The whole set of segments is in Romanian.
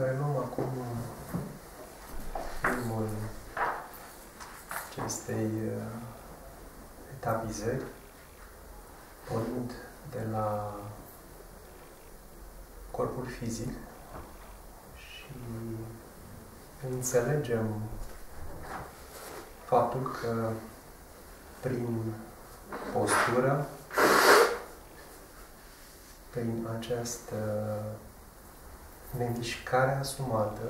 Reluăm acum primul acestei etapizări, pornind de la corpul fizic și înțelegem faptul că prin postură, prin această nemișcare asumată,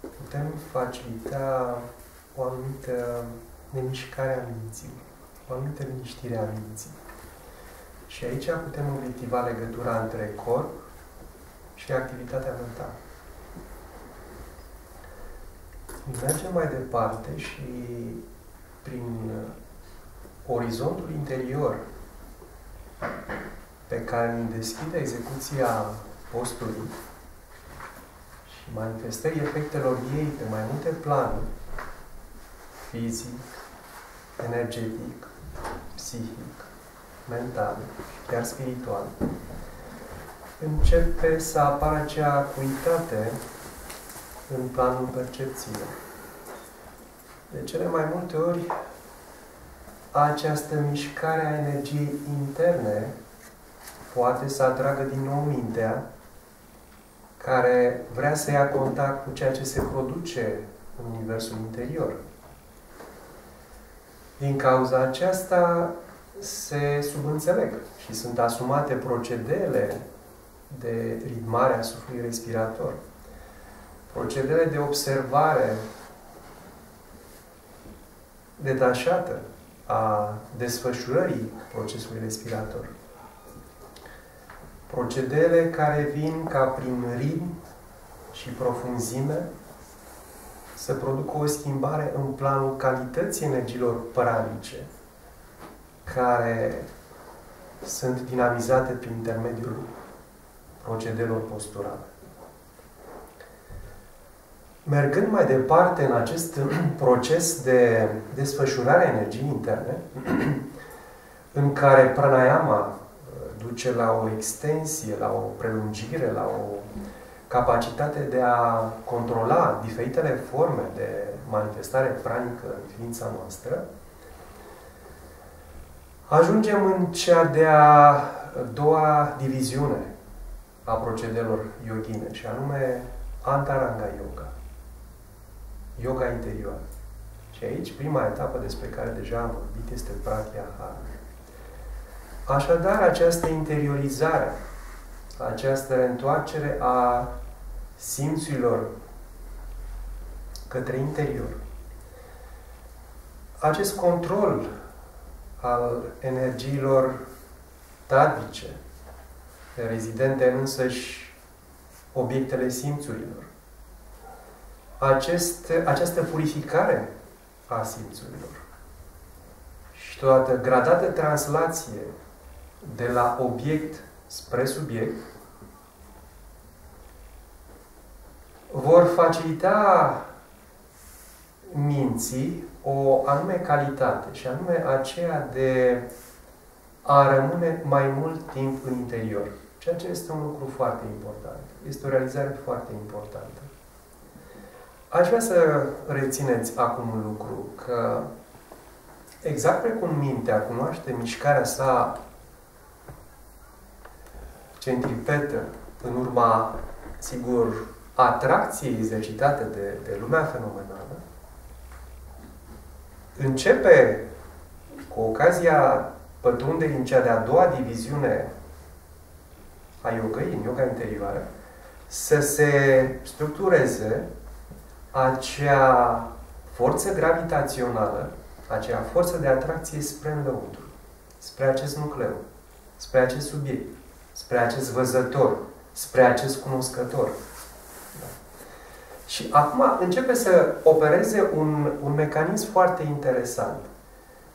putem facilita o anumită nemișcare a minții, o anumită liniștire a minții. Și aici putem obiectiva legătura între corp și activitatea mentală. Mergem mai departe și prin orizontul interior pe care îmi deschide execuția postului și manifestării efectelor ei pe mai multe planuri, fizic, energetic, psihic, mental, chiar spiritual, începe să apară acea acuitate în planul percepției. De cele mai multe ori, această mișcare a energiei interne poate să atragă din nou mintea care vrea să ia contact cu ceea ce se produce în universul interior. Din cauza aceasta se subînțeleg și sunt asumate procedele de ritmare a sufletului respirator, procedele de observare detașată a desfășurării procesului respirator. Procedele care vin ca prin ritm și profunzime să producă o schimbare în planul calității energiilor pranice, care sunt dinamizate prin intermediul procedelor posturale. Mergând mai departe în acest proces de desfășurare a energiei interne, în care pranayama duce la o extensie, la o prelungire, la o capacitate de a controla diferitele forme de manifestare pranică în ființa noastră, ajungem în cea de-a doua diviziune a procedelor yogine, și anume Antaranga Yoga, yoga interioară. Și aici, prima etapă despre care deja am vorbit este pratyahara. Așadar, această interiorizare, această reîntoarcere a simțurilor către interior, acest control al energiilor tadice, rezidente în însăși obiectele simțurilor, această purificare a simțurilor și toată gradată translație de la obiect spre subiect vor facilita minții o anume calitate, și anume aceea de a rămâne mai mult timp în interior. Ceea ce este un lucru foarte important. Este o realizare foarte importantă. Aș vrea să rețineți acum un lucru, că exact precum mintea cunoaște mișcarea sa centripetă în urma, sigur, atracției exercitate de lumea fenomenală, începe cu ocazia pătrunderii în cea de-a doua diviziune a yogăi, în yoga interioară, să se structureze acea forță gravitațională, acea forță de atracție spre înăuntru, spre acest nucleu, spre acest subiect, spre acest văzător, spre acest cunoscător. Da. Și acum începe să opereze un mecanism foarte interesant.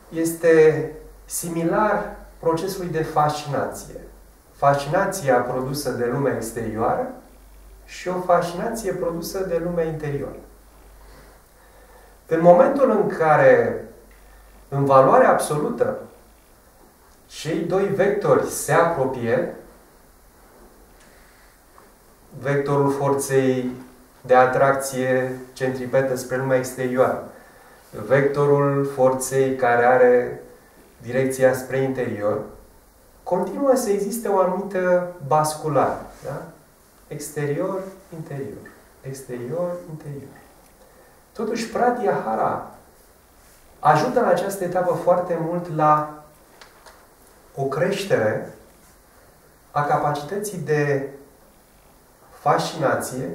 Este similar procesului de fascinație. Fascinația produsă de lumea exterioară și o fascinație produsă de lumea interioară. În momentul în care, în valoare absolută, cei doi vectori se apropie, vectorul forței de atracție centripetă spre lumea exterioară, vectorul forței care are direcția spre interior, continuă să existe o anumită basculare. Da? Exterior, interior. Exterior, interior. Totuși, pratyahara ajută în această etapă foarte mult la o creștere a capacității de fascinație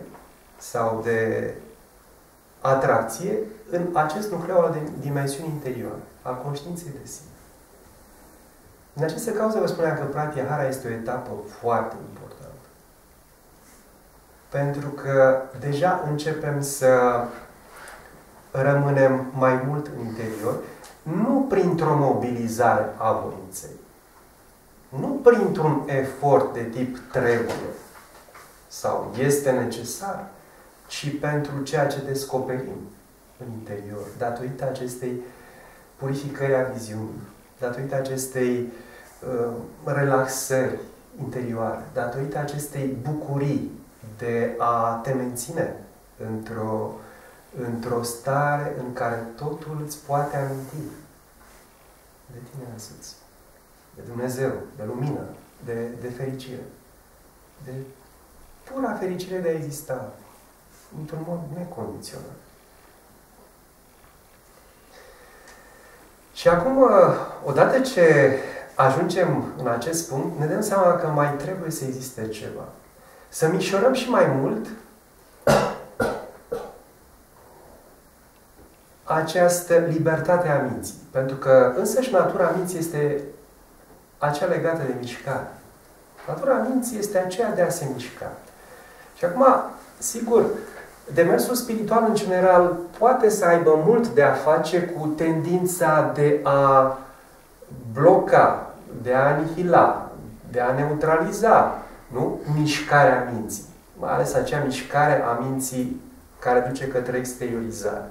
sau de atracție în acest nucleu al dimensiunii interioare, al conștiinței de sine. În această cauză vă spuneam că pratyahara este o etapă foarte importantă. Pentru că deja începem să rămânem mai mult în interior, nu printr-o mobilizare a voinței, nu printr-un efort de tip trebuie sau este necesar, ci pentru ceea ce descoperim în interior, datorită acestei purificări a viziunii, datorită acestei relaxări interioare, datorită acestei bucurii de a te menține într-o stare în care totul îți poate aminti de tine însuți, de Dumnezeu, de lumină, de fericire, de pura fericire de a exista într-un mod necondiționat. Și acum, odată ce ajungem în acest punct, ne dăm seama că mai trebuie să existe ceva. Să micșorăm și mai mult această libertate a minții. Pentru că însăși natura minții este aceea legată de mișcare. Natura minții este aceea de a se mișca. Și acum, sigur, demersul spiritual în general poate să aibă mult de a face cu tendința de a bloca, de a anihila, de a neutraliza, nu? Mișcarea minții. Mai ales acea mișcare a minții care duce către exteriorizare.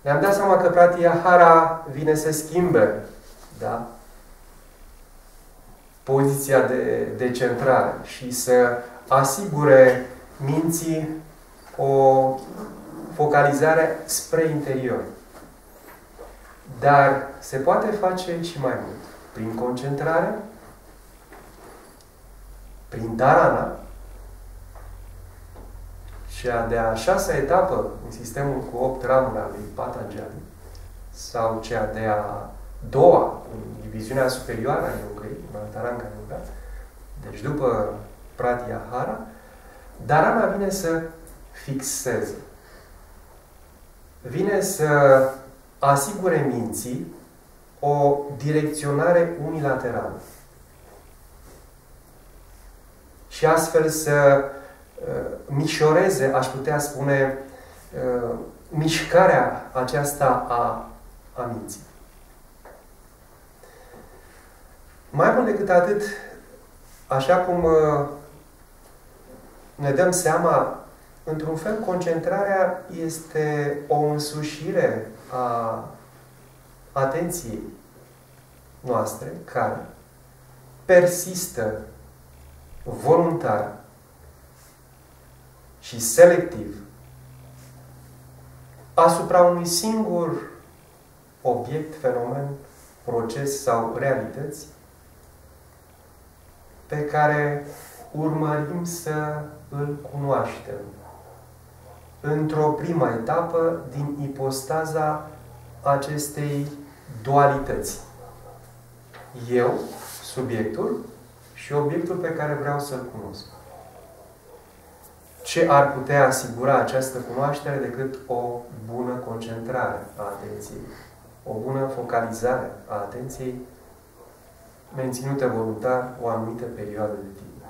Ne-am dat seama că pratyahara vine să schimbe, da? Poziția de centrare și să asigure minții o focalizare spre interior. Dar se poate face și mai mult. Prin concentrare, prin dharana, și a de-a șasea etapă în sistemul cu 8 ramuri al lui Patanjali, sau cea de-a doua în diviziunea superioară a yogării, în Antaranga Yoga, deci după pratyahara, dharana vine să fixeze. Vine să asigure minții o direcționare unilaterală. Și astfel să mișoreze, aș putea spune, mișcarea aceasta a minții. Mai mult decât atât, așa cum ne dăm seama, într-un fel, concentrarea este o însușire a atenției noastre, care persistă voluntar și selectiv asupra unui singur obiect, fenomen, proces sau realități pe care urmărim să îl cunoaștem într-o primă etapă din ipostaza acestei dualități. Eu, subiectul, și obiectul pe care vreau să-l cunosc. Ce ar putea asigura această cunoaștere decât o bună concentrare a atenției, o bună focalizare a atenției menținută voluntar o anumită perioadă de timp.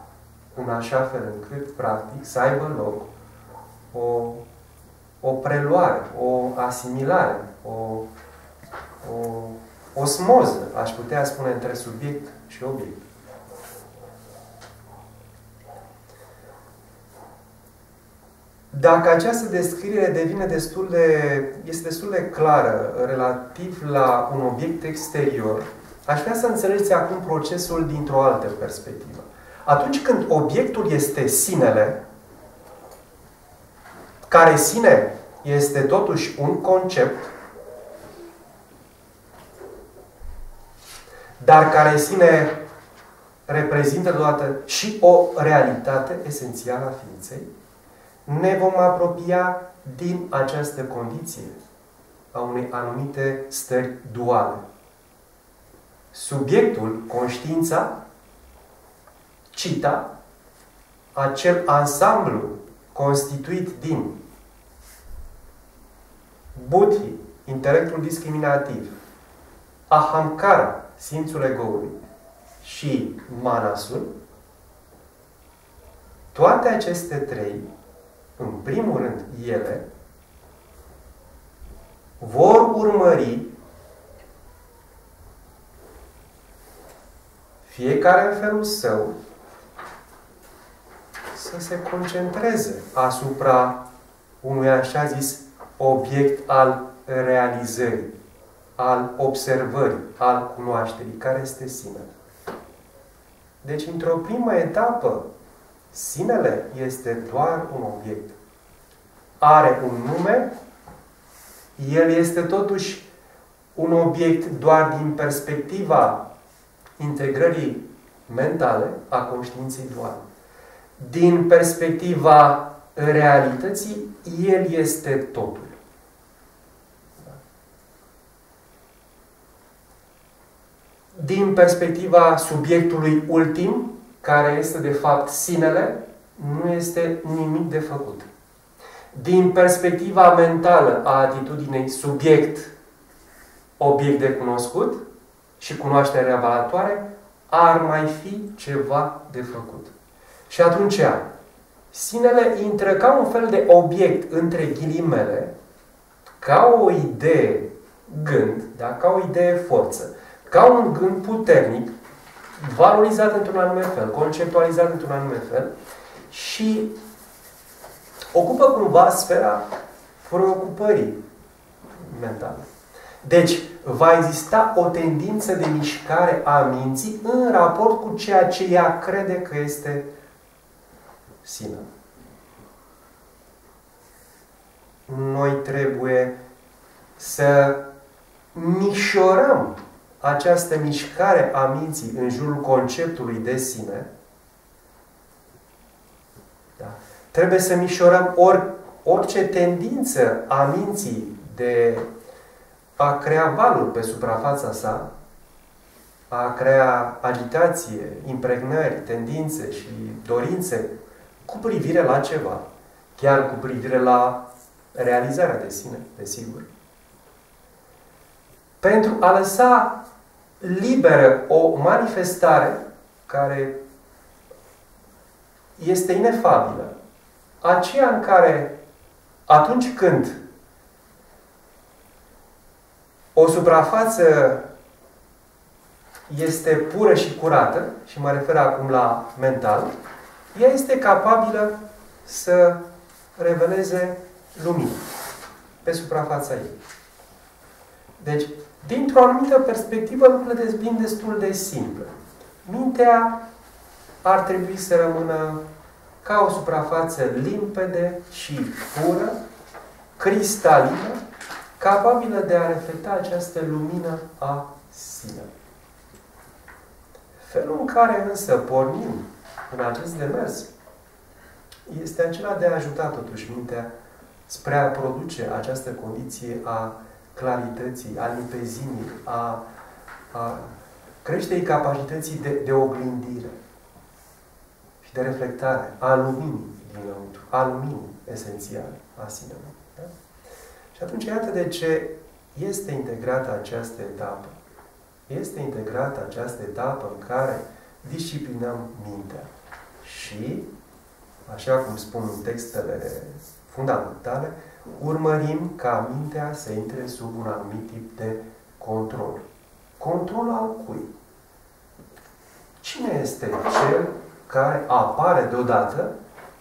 În așa fel încât, practic, să aibă loc o preluare, o asimilare, o osmoză, aș putea spune, între subiect și obiect. Dacă această descriere devine este destul de clară relativ la un obiect exterior, aș vrea să înțelegeți acum procesul dintr-o altă perspectivă. Atunci când obiectul este sinele, care sine este totuși un concept, dar care sine reprezintă deodată și o realitate esențială a ființei, ne vom apropia din această condiție a unei anumite stări duale. Subiectul, conștiința, cita, acel ansamblu constituit din buddhi, intelectul discriminativ, ahamkara, simțul egoului și manasul, toate aceste trei, în primul rând ele, vor urmări fiecare în felul său să se concentreze asupra unui așa zis obiect al realizării, al observării, al cunoașterii, care este sinele. Deci, într-o primă etapă, sinele este doar un obiect. Are un nume, el este totuși un obiect doar din perspectiva integrării mentale a conștiinței duale. Din perspectiva realității, el este totul. Din perspectiva subiectului ultim, care este de fapt sinele, nu este nimic de făcut. Din perspectiva mentală a atitudinei subiect-obiect de cunoscut și cunoașterea valatoare, ar mai fi ceva de făcut. Și atunci, sinele intră ca un fel de obiect între ghilimele, ca o idee gând, da? Ca o idee forță, ca un gând puternic, valorizat într-un anume fel, conceptualizat într-un anume fel și ocupă cumva sfera preocupării mentale. Deci, va exista o tendință de mișcare a minții în raport cu ceea ce ea crede că este sine. Noi trebuie să micșorăm această mișcare a minții în jurul conceptului de sine. Da. Trebuie să micșorăm orice tendință a minții de a crea valuri pe suprafața sa, a crea agitație, impregnări, tendințe și dorințe cu privire la ceva. Chiar cu privire la realizarea de sine, desigur. Pentru a lăsa liberă o manifestare care este inefabilă, aceea în care atunci când o suprafață este pură și curată, și mă refer acum la mental, ea este capabilă să reveleze lumină pe suprafața ei. Deci, dintr-o anumită perspectivă, lucrurile devin destul de simple. Mintea ar trebui să rămână ca o suprafață limpede și pură, cristalină, capabilă de a reflecta această lumină a sinelui. Felul în care însă pornim în acest demers este acela de a ajuta totuși mintea spre a produce această condiție a clarității, a limpezinii, a creșterii capacității de oglindire și de reflectare, a luminii dinăuntru, a luminii esențiale a sinelui. Da? Și atunci, iată de ce este integrată această etapă. Este integrată această etapă în care disciplinăm mintea. Și, așa cum spun textele fundamentale, urmărim ca mintea să intre sub un anumit tip de control. Control al cui? Cine este cel care apare deodată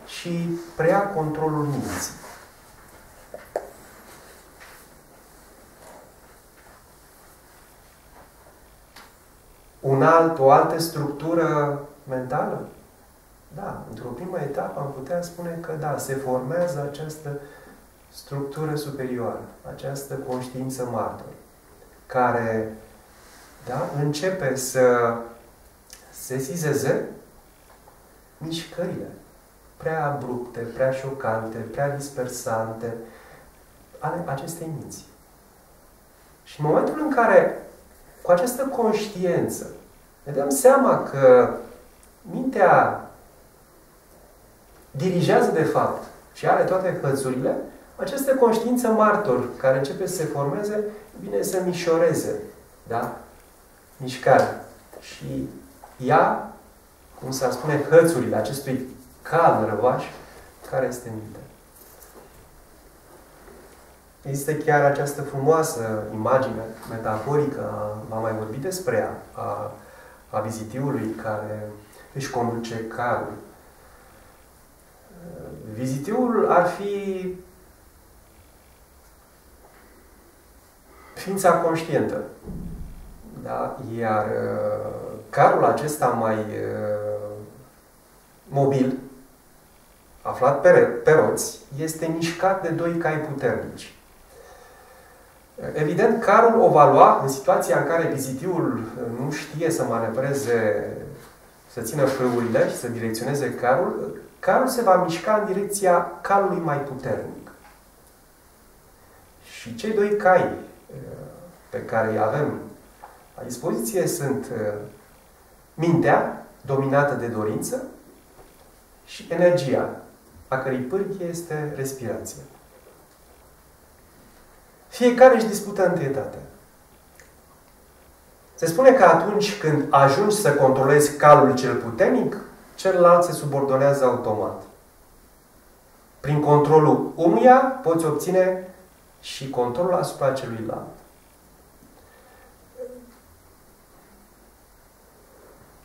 și preia controlul minții? O altă structură mentală? Da, într-o primă etapă am putea spune că da, se formează această structură superioară, această conștiință martor, care da, începe să sesizeze mișcările prea abrupte, prea șocante, prea dispersante ale acestei minți. Și în momentul în care, cu această conștiință, ne dăm seama că mintea dirigează, de fapt, și are toate hățurile, această conștiință martor, care începe să se formeze, vine să mișoreze, da? Mișcarea. Și ea, cum s-ar spune, hățurile acestui cal răvaș, care este mintea. Este chiar această frumoasă imagine metaforică, v-am mai vorbit despre ea, a vizitiului care își conduce calul. Vizitiul ar fi ființa conștientă. Da? Iar carul acesta mai mobil, aflat pe roți, este mișcat de doi cai puternici. Evident, carul o va lua în situația în care vizitiul nu știe să manevreze, să țină frâurile și să direcționeze carul. Carul se va mișca în direcția calului mai puternic. Și cei doi cai pe care îi avem la dispoziție sunt mintea, dominată de dorință, și energia, a cărei pârghie este respirația. Fiecare își dispută întâietatea. Se spune că atunci când ajungi să controlezi calul cel puternic, celălalt se subordonează automat. Prin controlul unuia poți obține și controlul asupra celuilalt.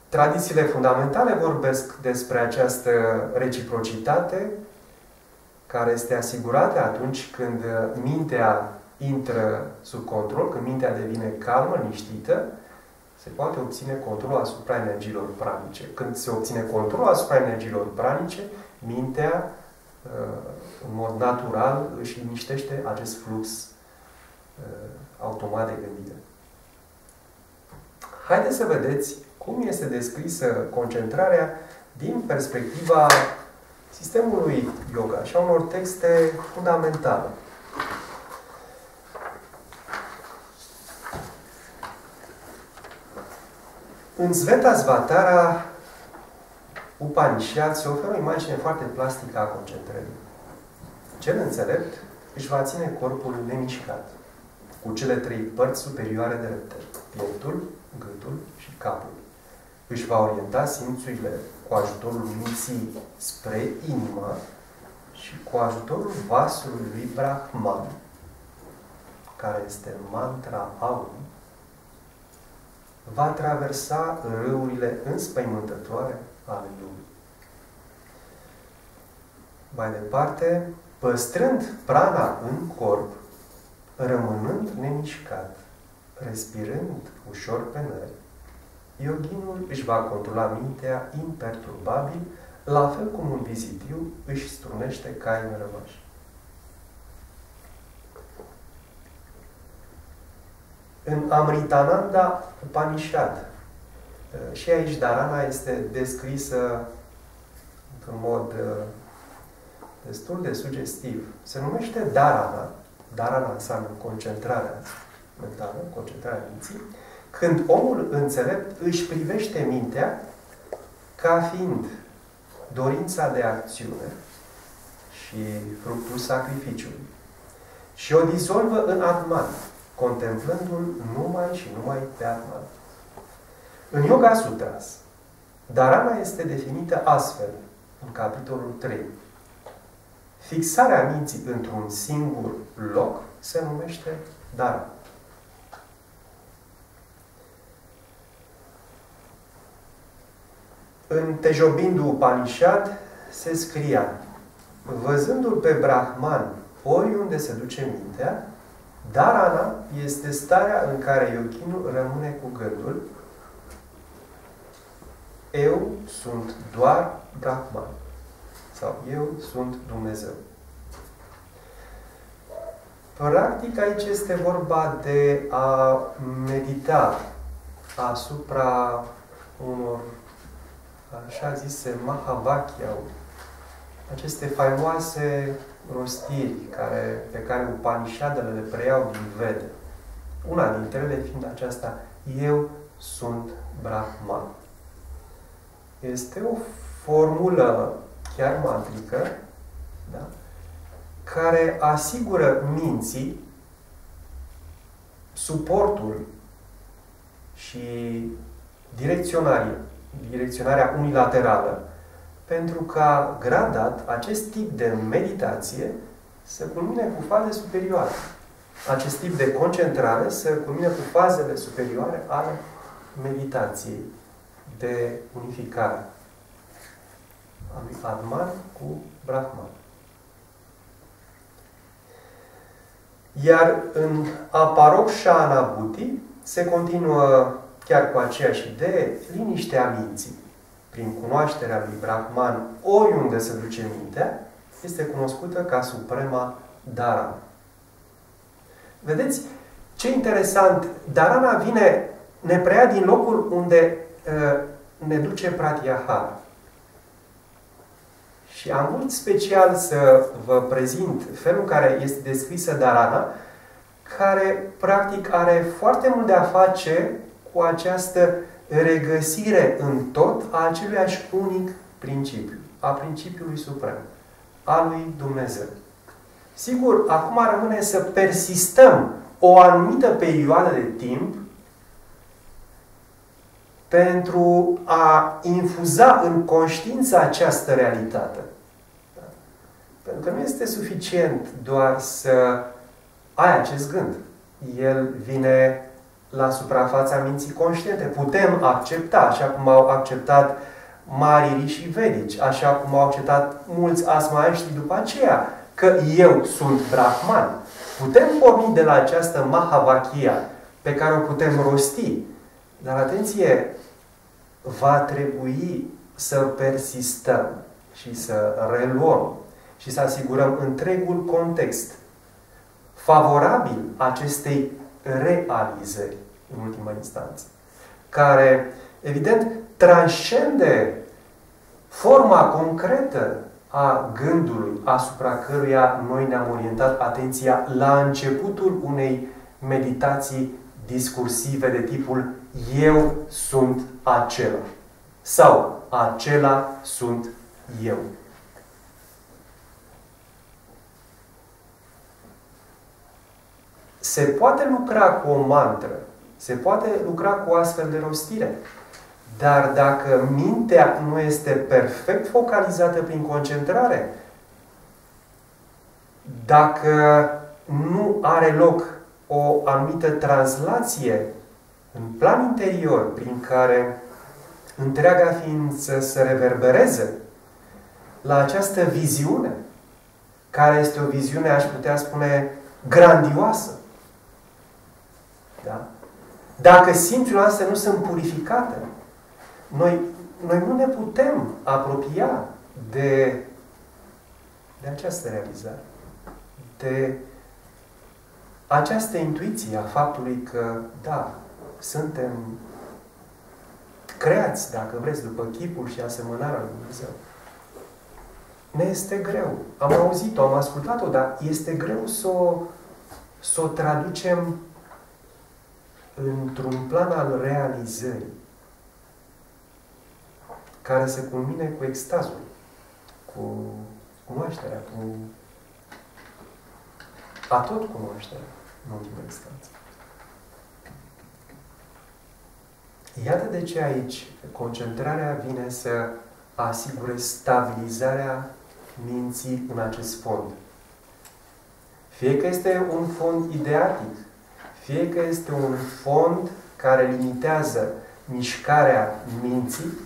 Tradițiile fundamentale vorbesc despre această reciprocitate care este asigurată atunci când mintea intră sub control, când mintea devine calmă, liniștită, se poate obține controlul asupra energiilor pranice. Când se obține controlul asupra energiilor pranice, mintea, în mod natural, își liniștește acest flux automat de gândire. Haideți să vedeți cum este descrisă concentrarea din perspectiva sistemului yoga și a unor texte fundamentale. În Svetasvatara Upanishad se oferă o imagine foarte plastică a concentrării. Cel înțelept își va ține corpul nemișcat, cu cele trei părți superioare drepte, pieptul, gâtul și capul. Își va orienta simțurile cu ajutorul minții spre inimă și cu ajutorul vasului lui Brahman, care este mantra aur, va traversa râurile înspăimântătoare ale lumii. Mai departe, păstrând prana în corp, rămânând nemișcat, respirând ușor pe nări, yoginul își va controla mintea imperturbabil, la fel cum un vizitiu își strunește caii în rămași. În Amritananda Upanishad, și aici Dharana este descrisă într-un mod destul de sugestiv. Se numește Dharana, Dharana înseamnă concentrarea mentală, concentrarea minții, când omul înțelept își privește mintea ca fiind dorința de acțiune și fructul sacrificiului și o dizolvă în Atman, contemplându-l numai și numai pe Atman. În Yoga Sutras, Dharana este definită astfel, în capitolul 3. Fixarea minții într-un singur loc se numește Dharana. În Tejobindu Upanishad se scria: văzându-l pe Brahman oriunde se duce mintea, Dharana este starea în care yoginul rămâne cu gândul eu sunt doar Brahman sau eu sunt Dumnezeu. Practic aici este vorba de a medita asupra unor așa zise Mahavakya-uri, aceste faimoase rostiri pe care Upanishadele le preiau din Veda. Una dintre ele fiind aceasta, eu sunt Brahman. Este o formulă chiar mantrică, da? Care asigură minții suportul și direcționarea unilaterală, pentru ca gradat acest tip de meditație să culmine cu faze superioare. Acest tip de concentrare să culmine cu fazele superioare ale meditației de unificare a lui Atman cu Brahman. Iar în Aparokshanabuti se continuă chiar cu aceeași idee, liniștea minții. Prin cunoașterea lui Brahman, oriunde se duce mintea, este cunoscută ca suprema Dharana. Vedeți ce interesant! Dharana vine, ne preia din locul unde ne duce pratyahara. Și am vrut special să vă prezint felul în care este descrisă Dharana, care practic are foarte mult de a face cu această regăsire în tot a aceluiași unic principiu, a principiului suprem, a lui Dumnezeu. Sigur, acum rămâne să persistăm o anumită perioadă de timp pentru a infuza în conștiință această realitate. Pentru că nu este suficient doar să ai acest gând. El vine la suprafața minții conștiente. Putem accepta, așa cum au acceptat marii rișii vedici, așa cum au acceptat mulți asmaiști după aceea, că eu sunt Brahman. Putem porni de la această Mahavakya pe care o putem rosti. Dar, atenție, va trebui să persistăm și să reluăm și să asigurăm întregul context favorabil acestei realizări, în ultima instanță, care, evident, transcende forma concretă a gândului asupra căruia noi ne-am orientat atenția la începutul unei meditații discursive de tipul eu sunt acela sau acela sunt eu. Se poate lucra cu o mantră, se poate lucra cu o astfel de rostire, dar dacă mintea nu este perfect focalizată prin concentrare, dacă nu are loc o anumită translație în plan interior, prin care întreaga ființă se reverbereze la această viziune, care este o viziune, aș putea spune, grandioasă. Da? Dacă simțurile astea nu sunt purificate, noi nu ne putem apropia de această realizare, de această intuiție a faptului că, da, suntem creați, dacă vreți, după chipul și asemănarea lui Dumnezeu. Ne este greu. Am auzit-o, am ascultat-o, dar este greu să o traducem într-un plan al realizării, care se culmine cu extazul, cu cunoașterea, a tot cunoașterea, în ultima instanță. Iată de ce aici concentrarea vine să asigure stabilizarea minții în acest fond. Fie că este un fond ideatic, fie că este un fond care limitează mișcarea minții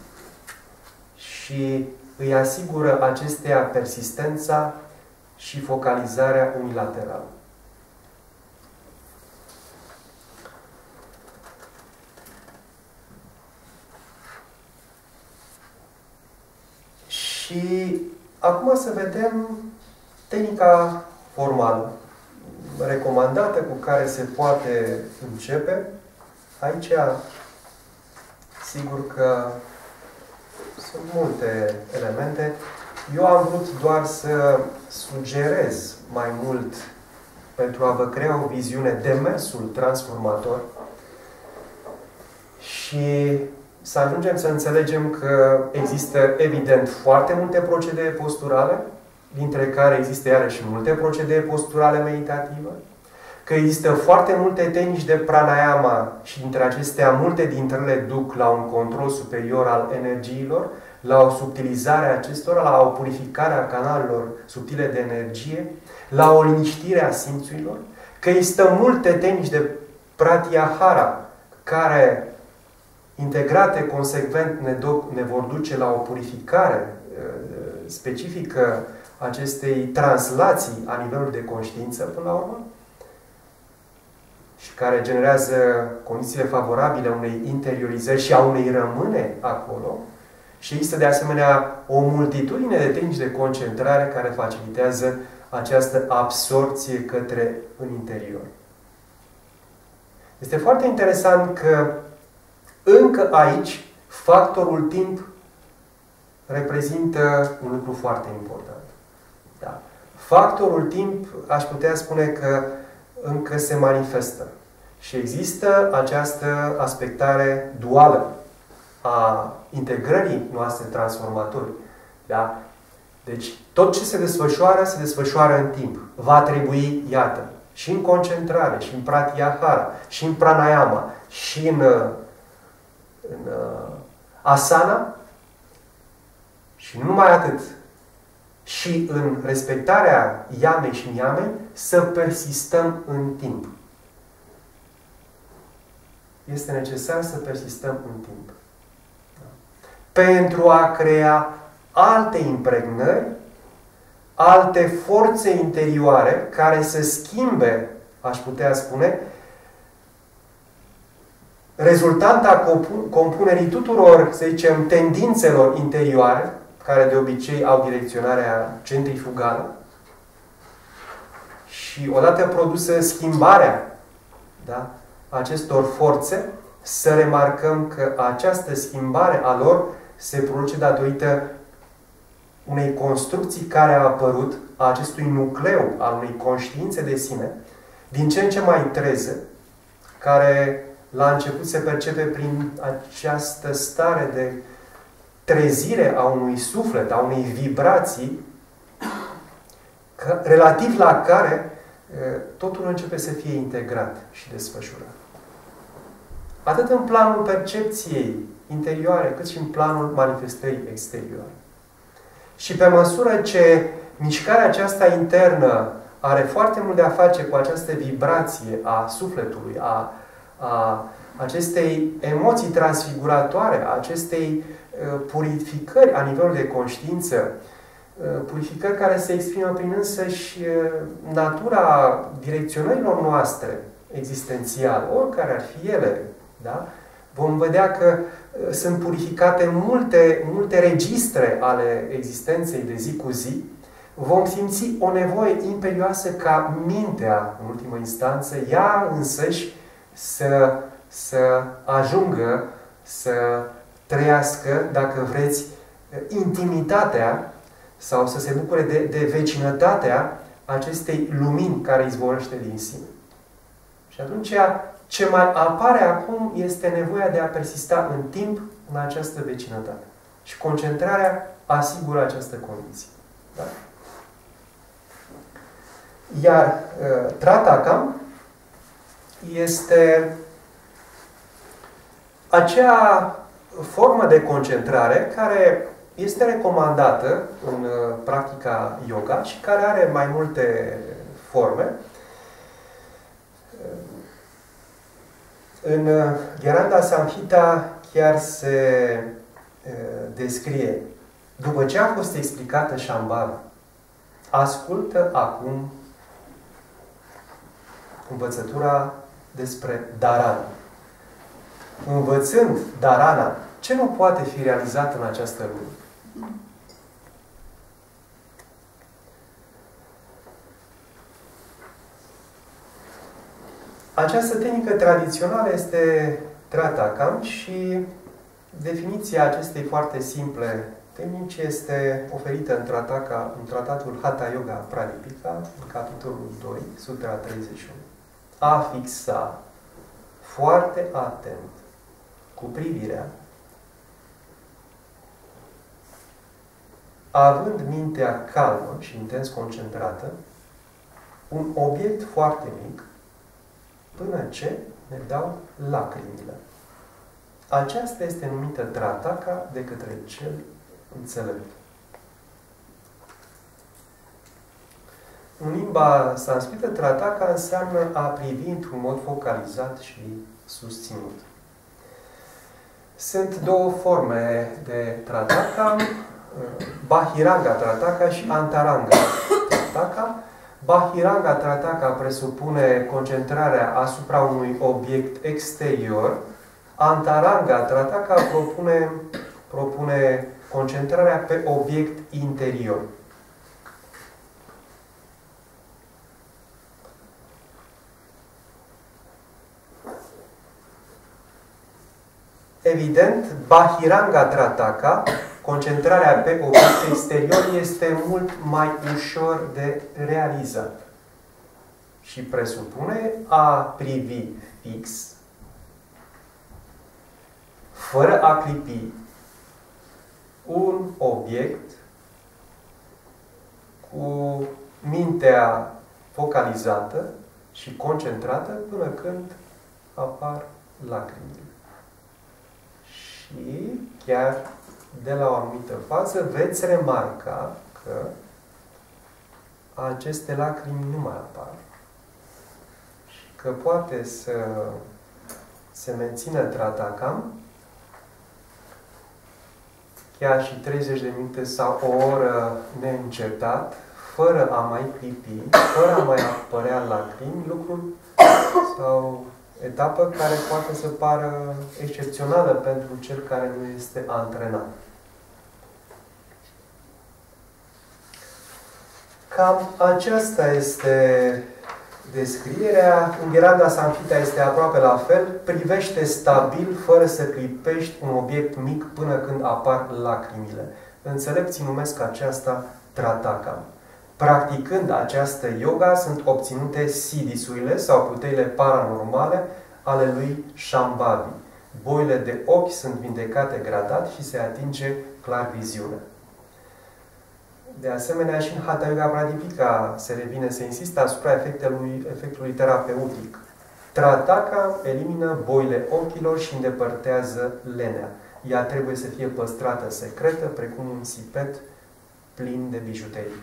și îi asigură acesteia persistența și focalizarea unilaterală. Și acum să vedem tehnica formală recomandată cu care se poate începe. Aici, sigur că sunt multe elemente. Eu am vrut doar să sugerez mai mult pentru a vă crea o viziune de mersul transformator și să ajungem să înțelegem că există, evident, foarte multe procedee posturale, dintre care există iarăși multe procedee posturale meditative, că există foarte multe tehnici de pranayama și dintre acestea multe dintre ele duc la un control superior al energiilor, la o subtilizare a acestora, la o purificare a canalelor subtile de energie, la o liniștire a simțurilor, că există multe tehnici de pratyahara care, integrate consecvent, ne vor duce la o purificare specifică acestei translații a nivelului de conștiință, până la urmă, și care generează condițiile favorabile unei interiorizări și a unei rămâne acolo. Și există, de asemenea, o multitudine de tehnici de concentrare care facilitează această absorție către în interior. Este foarte interesant că încă aici factorul timp reprezintă un lucru foarte important. Da. Factorul timp, aș putea spune că încă se manifestă. Și există această aspectare duală a integrării noastre transformatori. Da? Deci, tot ce se desfășoară, se desfășoară în timp. Va trebui, iată, și în concentrare, și în pratyahara, și în pranayama, și în asana, și nu numai atât, și în respectarea yamei și niyamei, să persistăm în timp. Este necesar să persistăm în timp. Da. Pentru a crea alte impregnări, alte forțe interioare care să schimbe, aș putea spune, rezultanta compunerii tuturor, să zicem, tendințelor interioare, care de obicei au direcționarea centrifugală, și odată produsă schimbarea, da, acestor forțe, să remarcăm că această schimbare a lor se produce datorită unei construcții care a apărut, a acestui nucleu, al unei conștiințe de sine, din ce în ce mai treză, care la început se percepe prin această stare de trezire a unui suflet, a unei vibrații, relativ la care totul începe să fie integrat și desfășurat. Atât în planul percepției interioare, cât și în planul manifestării exterioare. Și pe măsură ce mișcarea aceasta internă are foarte mult de a face cu această vibrație a sufletului, a acestei emoții transfiguratoare, a acestei purificări a nivelului de conștiință, purificări care se exprimă prin însăși natura direcționărilor noastre existențiale, oricare ar fi ele, da? Vom vedea că sunt purificate multe registre ale existenței de zi cu zi. Vom simți o nevoie imperioasă ca mintea, în ultimă instanță, ea însăși să ajungă să trăiască, dacă vreți, intimitatea sau să se bucure de vecinătatea acestei lumini care izvorăște din sine. Și atunci, ce mai apare acum este nevoia de a persista în timp în această vecinătate. Și concentrarea asigură această condiție. Da? Iar Trataka este acea formă de concentrare care este recomandată în practica yoga și care are mai multe forme. În Gheranda Samhita chiar se descrie: după ce a fost explicată Shambhala, ascultă acum învățătura despre Dharana. Învățând Dharana, ce nu poate fi realizat în această lume? Această tehnică tradițională este Trataka și definiția acestei foarte simple tehnici este oferită în Trataka, în tratatul Hatha Yoga Pranipika, în capitolul 2, Sutra 31. A fixa foarte atent cu privirea, având mintea calmă și intens concentrată, un obiect foarte mic, până ce ne dau lacrimile. Aceasta este numită Trataka de către cel înțelept. În limba sanscrită, Trataka înseamnă a privi într-un mod focalizat și susținut. Sunt două forme de Trataka, Bahiranga Trataka și Antaranga Trataka. Bahiranga Trataka presupune concentrarea asupra unui obiect exterior. Antaranga Trataka propune concentrarea pe obiect interior. Evident, Bahiranga Trataka, concentrarea pe obiect exterior, este mult mai ușor de realizat și presupune a privi fix, fără a clipi, un obiect cu mintea focalizată și concentrată până când apar lacrimile. Și chiar de la o anumită fază veți remarca că aceste lacrimi nu mai apar și că poate să se mențină Trataka chiar și 30 de minute sau o oră neîncetat, fără a mai clipi, fără a mai apărea lacrimi, lucruri sau etapă care poate să pară excepțională pentru cel care nu este antrenat. Cam aceasta este descrierea. Ungheranda Sankhita este aproape la fel. Privește stabil, fără să clipești, un obiect mic până când apar lacrimile. Înțelepții numesc aceasta Trataka. Practicând această yoga sunt obținute sidisurile sau puterile paranormale ale lui Shambhavi. Boile de ochi sunt vindecate gradat și se atinge clar viziunea. De asemenea, și în Hatha Yoga Pranipika se revine, se insistă asupra efectului terapeutic. Trataka elimină boile ochilor și îndepărtează lenea. Ea trebuie să fie păstrată secretă, precum un sipet plin de bijuterii.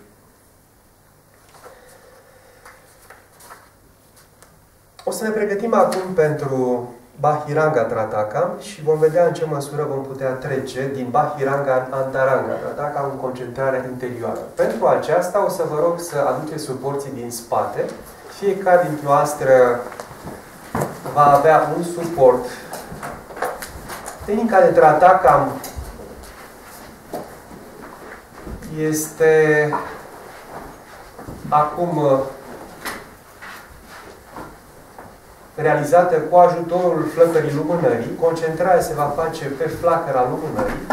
O să ne pregătim acum pentru Bahiranga Trataka și vom vedea în ce măsură vom putea trece din Bahiranga în Antaranga Trataka, în concentrarea interioară. Pentru aceasta o să vă rog să aduceți suporții din spate. Fiecare dintre noastre va avea un suport. Tehnica de Trataka este acum realizată cu ajutorul flăcării lumânării. Concentrarea se va face pe flacăra lumânării.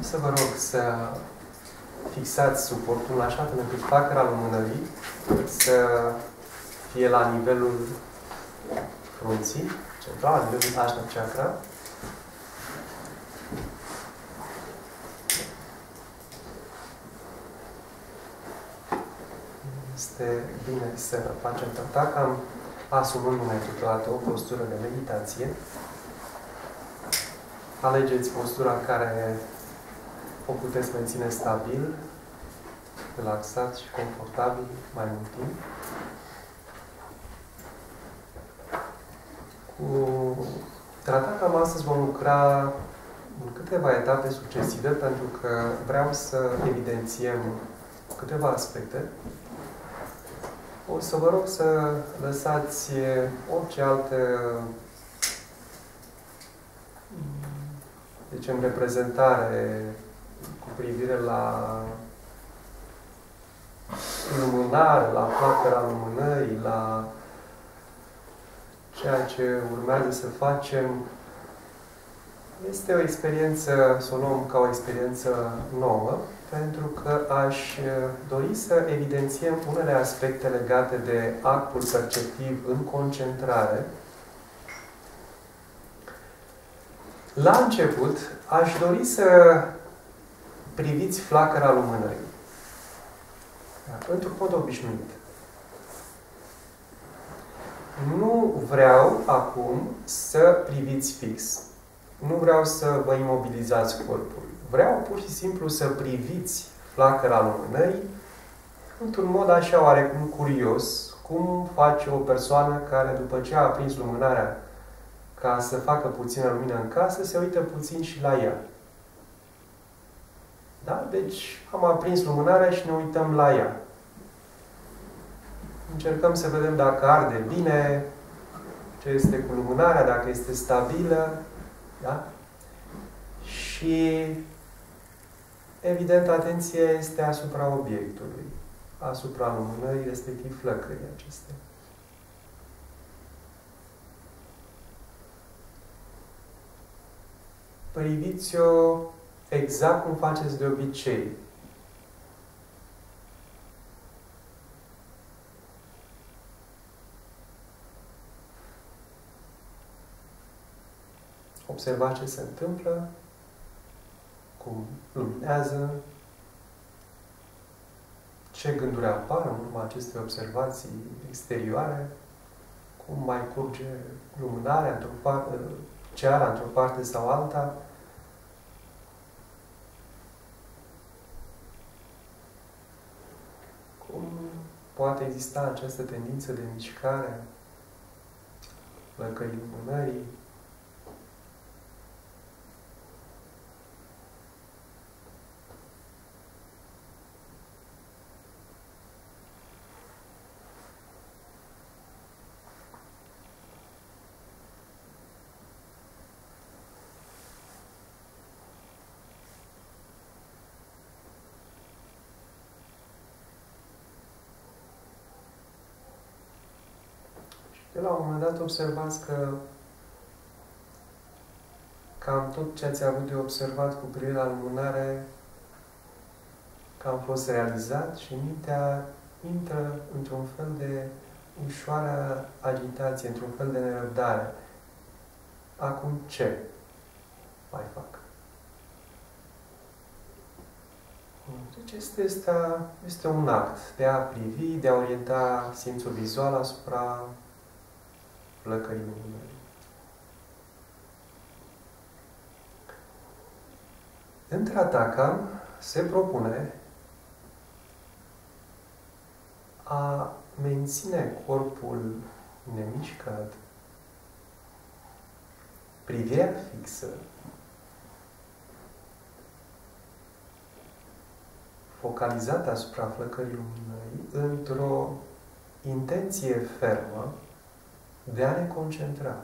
Să vă rog să fixați suportul așa, pentru că flacăra lumânării să fie la nivelul frunții, central, la nivelul Ajna Chakra, este bine să facem Trataka, asumându-ne totodată o postură de meditație. Alegeți postura care o puteți menține stabil, relaxat și confortabil mai mult timp. Cu Trataka astăzi vom lucra în câteva etape succesive, pentru că vreau să evidențiem câteva aspecte. O să vă rog să lăsați orice altă reprezentare cu privire la lumânare, la flacăra lumânării, la ceea ce urmează să facem. Este o experiență, să o luăm ca o experiență nouă, pentru că aș dori să evidențiem unele aspecte legate de actul perceptiv în concentrare. La început, aș dori să priviți flacăra lumânării. Într-un mod obișnuit. Nu vreau acum să priviți fix. Nu vreau să vă imobilizați corpul. Vreau pur și simplu să priviți flacăra lumânării într-un mod așa oarecum curios, cum face o persoană care, după ce a aprins lumânarea ca să facă puțină lumină în casă, se uită puțin și la ea. Da? Deci am aprins lumânarea și ne uităm la ea. Încercăm să vedem dacă arde bine, ce este cu lumânarea, dacă este stabilă. Da? Și, evident, atenția este asupra obiectului, asupra lumânării, respectiv flăcării acestea. Priviți-o exact cum faceți de obicei. Observați ce se întâmplă, cum luminează, ce gânduri apar în urma acestei observații exterioare, cum mai curge luminarea într-o parte, ceara într-o parte sau alta. Poate exista această tendință de mișcare flăcării lumânării. De la un moment dat observați că cam tot ce ați avut de observat cu privire la lumânare cam fost realizat și mintea intră într-un fel de ușoară agitație, într-un fel de nerăbdare. Acum ce mai fac? Deci este un act de a privi, de a orienta simțul vizual asupra flăcării lumânării. În Trataka se propune a menține corpul nemișcat, privirea fixă, focalizată asupra flăcării lumânării, într-o intenție fermă de a ne concentra.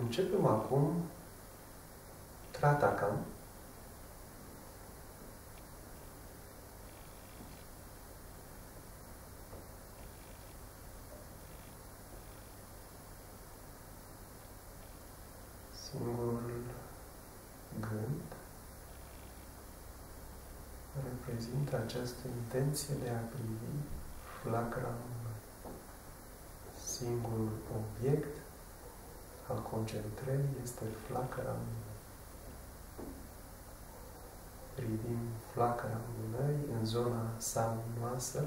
Începem acum Trataka. Singurul gând reprezintă această intenție de a privi lacram, singurul obiect al concentrării este flacăra mână. Ridim flacăra mânării în zona saunoasă,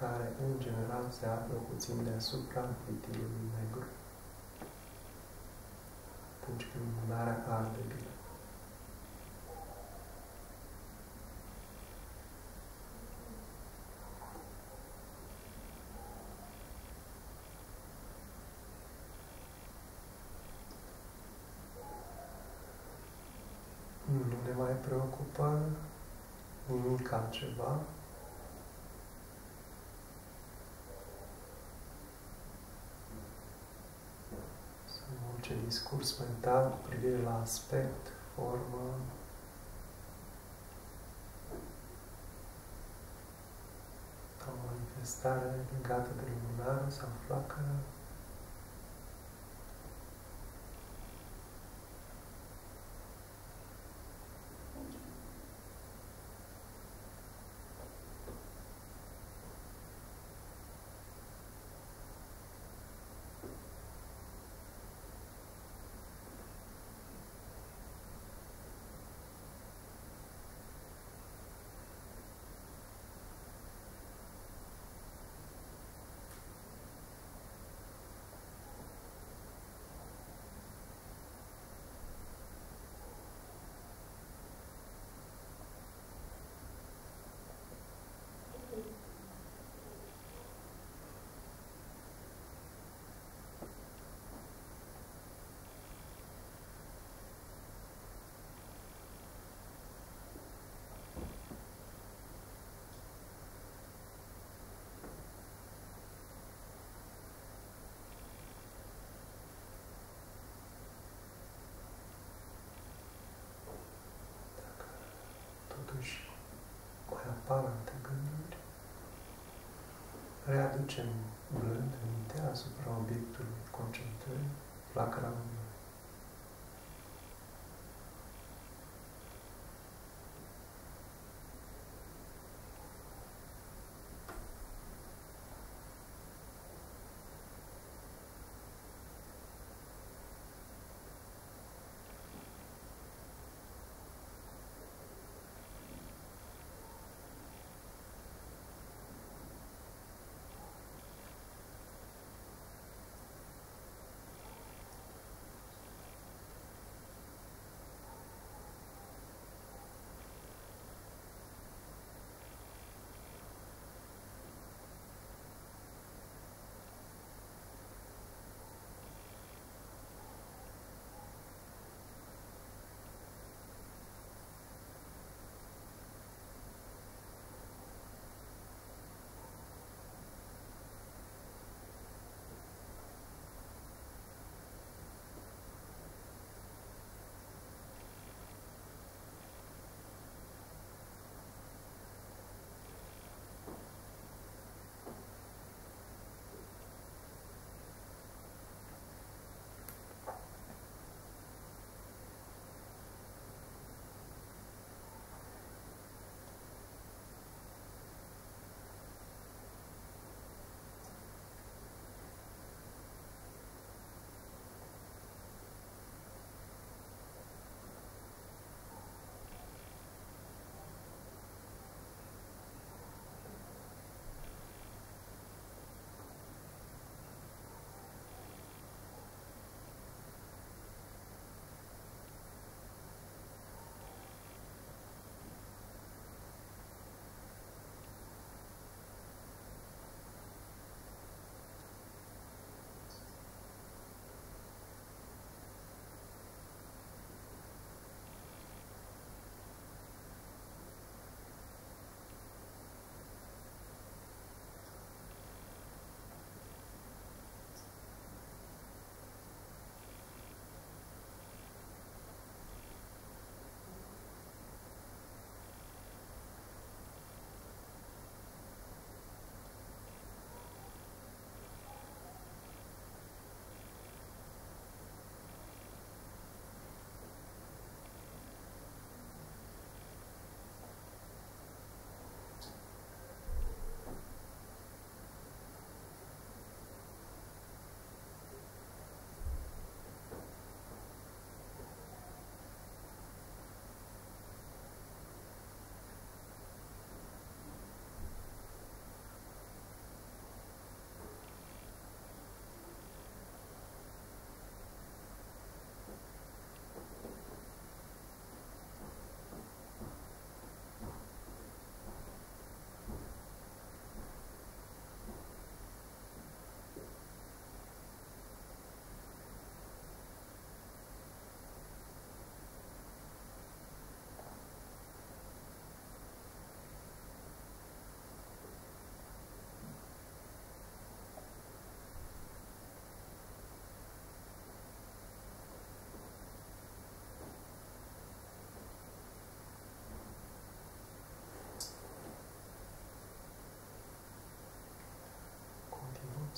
care în general se află puțin deasupra plitilului negru, atunci când mânarea arde bine. Nu ne mai preocupă nimic altceva. Sunt orice discurs mental cu privire la aspect, formă. Sau manifestare legată de lumânare sau flacără. Mai apar alte gânduri, readucem blând mintea asupra obiectului concentrării, flacăra mânării.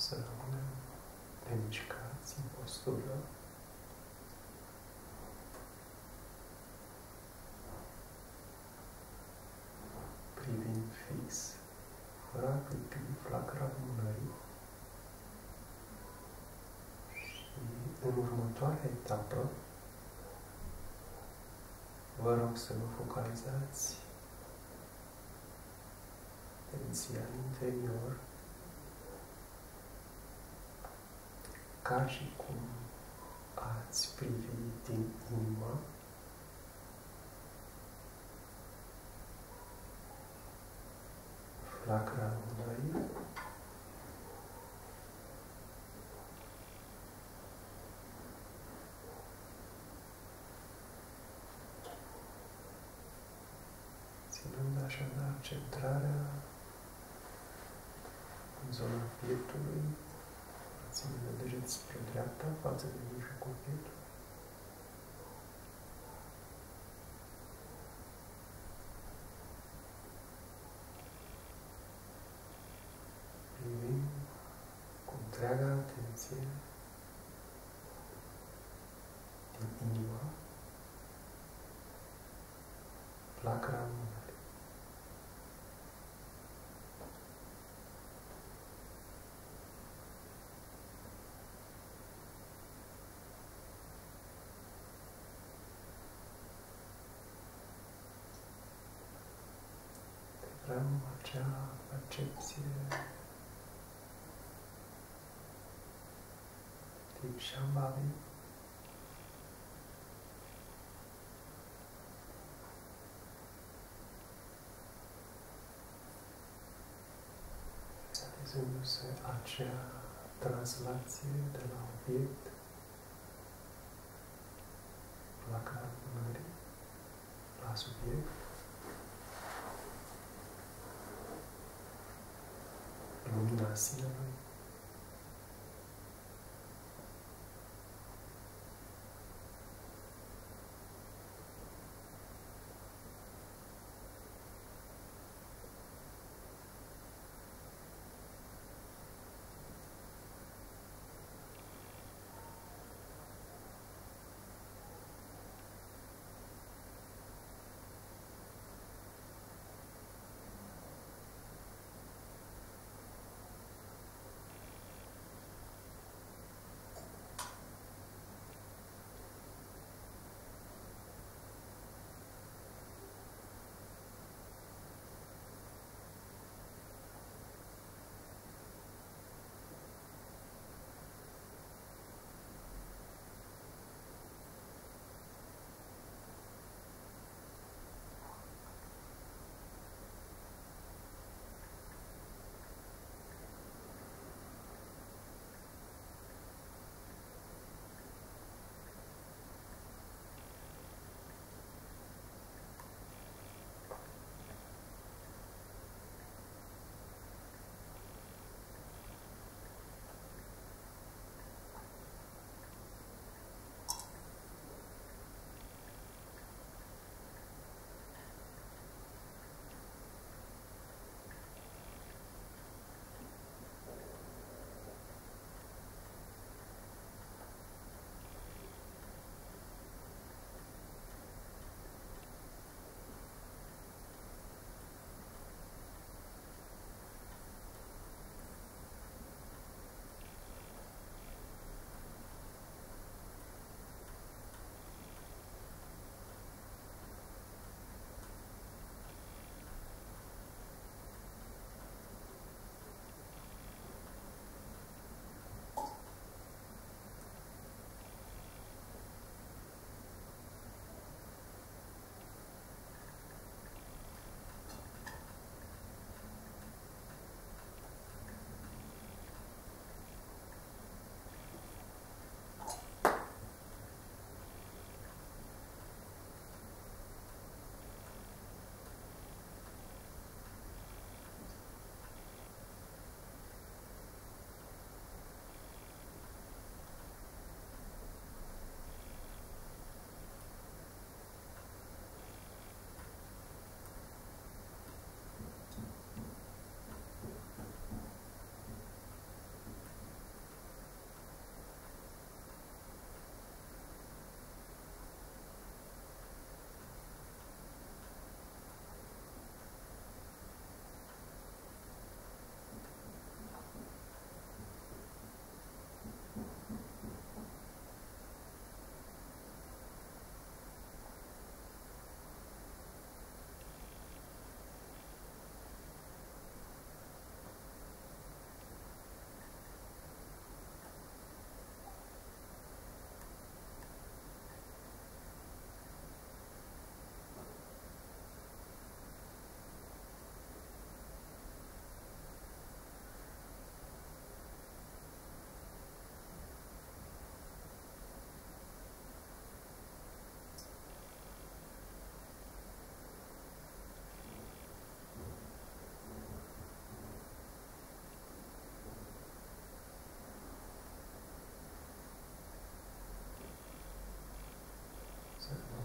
să rămânem remișcați în postură. Privind fix, fără a clipi flacăra lumânării. Și în următoarea etapă, vă rog să vă focalizați atenția în interior, ca și cum ați privit din inimă flacăra lumânării, ținând așadar centrarea în zona pieptului, ținând de deget spre dreapta, față de mijlocul pieptului. Privim cu întreaga atenție din inimă flacăra lumânării. Vrem acea percepție tip Shambhavi, realizându-se acea translație de la obiect la caracterul la subiect, lumina sinelui,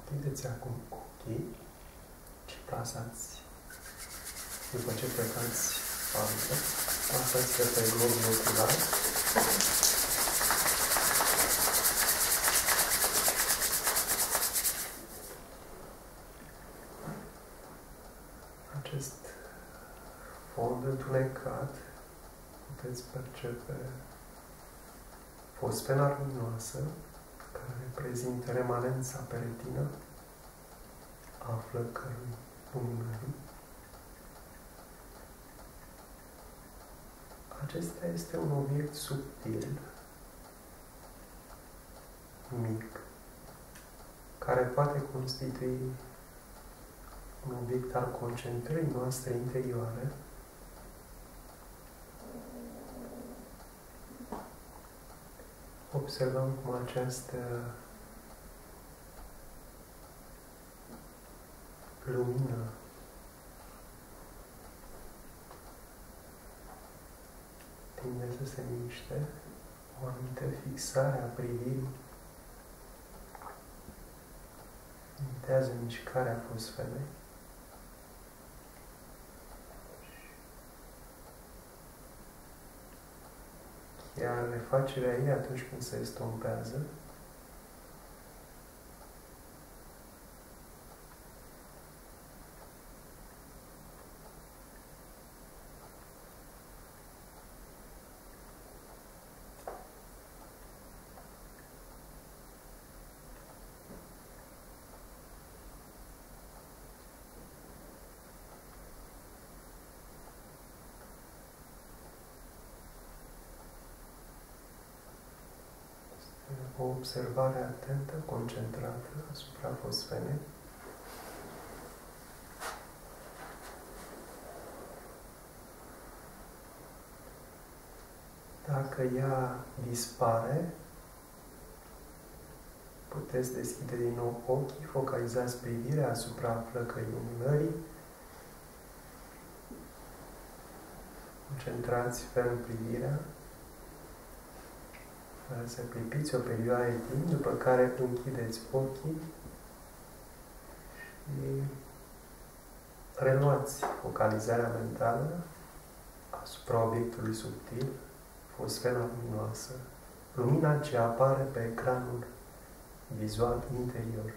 Întindeți acum ochii și plasați, după ce plecați palme, plasați pe globul ocular. Acest fond întunecat puteți percepe fosfena luminoasă, care reprezintă remanența pe retină a flăcării luminării. Acesta este un obiect subtil, mic, care poate constitui un obiect al concentrării noastre interioare, observăm cum această lumină tinde să se miște, o anumită fixare a privirii imitează mișcarea fosfenei. Iar refacerea ei atunci când se estompează o observare atentă, concentrată asupra fosfenei. Dacă ea dispare, puteți deschide din nou ochii, focalizați privirea asupra flăcării luminării, concentrați ferm privirea, să clipiți o perioadă de timp, după care închideți ochii și reluați focalizarea mentală asupra obiectului subtil, fosfena luminoasă, lumina ce apare pe ecranul vizual interior.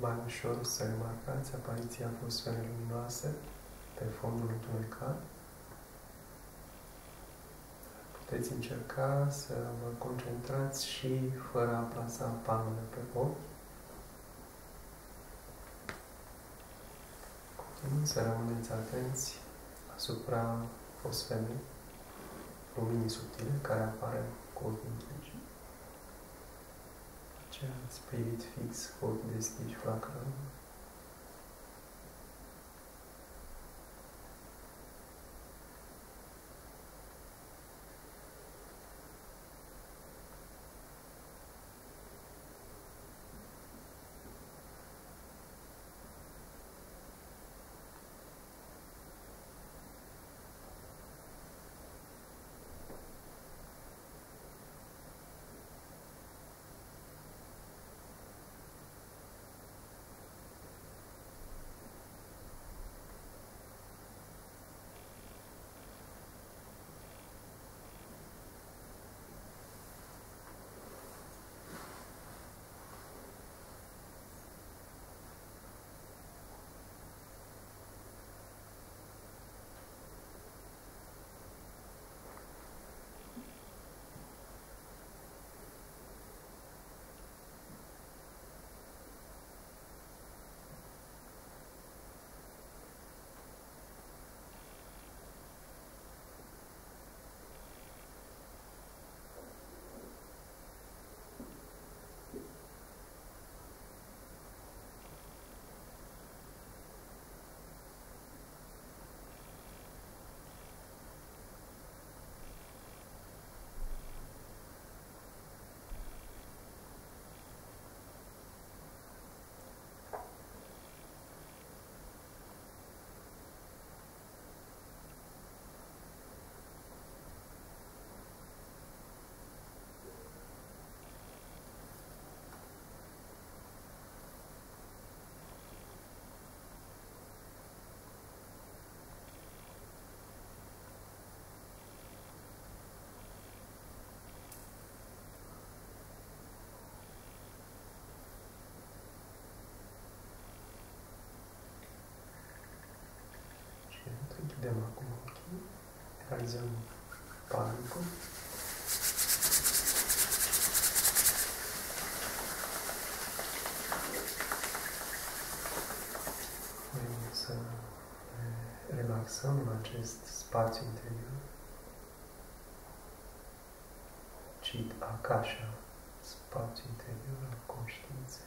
Mai ușor să remarcați apariția fosfenei luminoase pe fondul întunecat. Puteți încerca să vă concentrați și fără a plasa palmele pe ochi. Continuați să rămâneți atenți asupra fosfenei luminii subtile care apare cu ochii închiși. Și ați privit fix cu ochii deschiși flacără. Chiudiamo con gli occhi, realizziamo un palco. Vrem să ne relaxăm în acest spațiu interior. Chit Akasha, spațiu interior al conștiinței.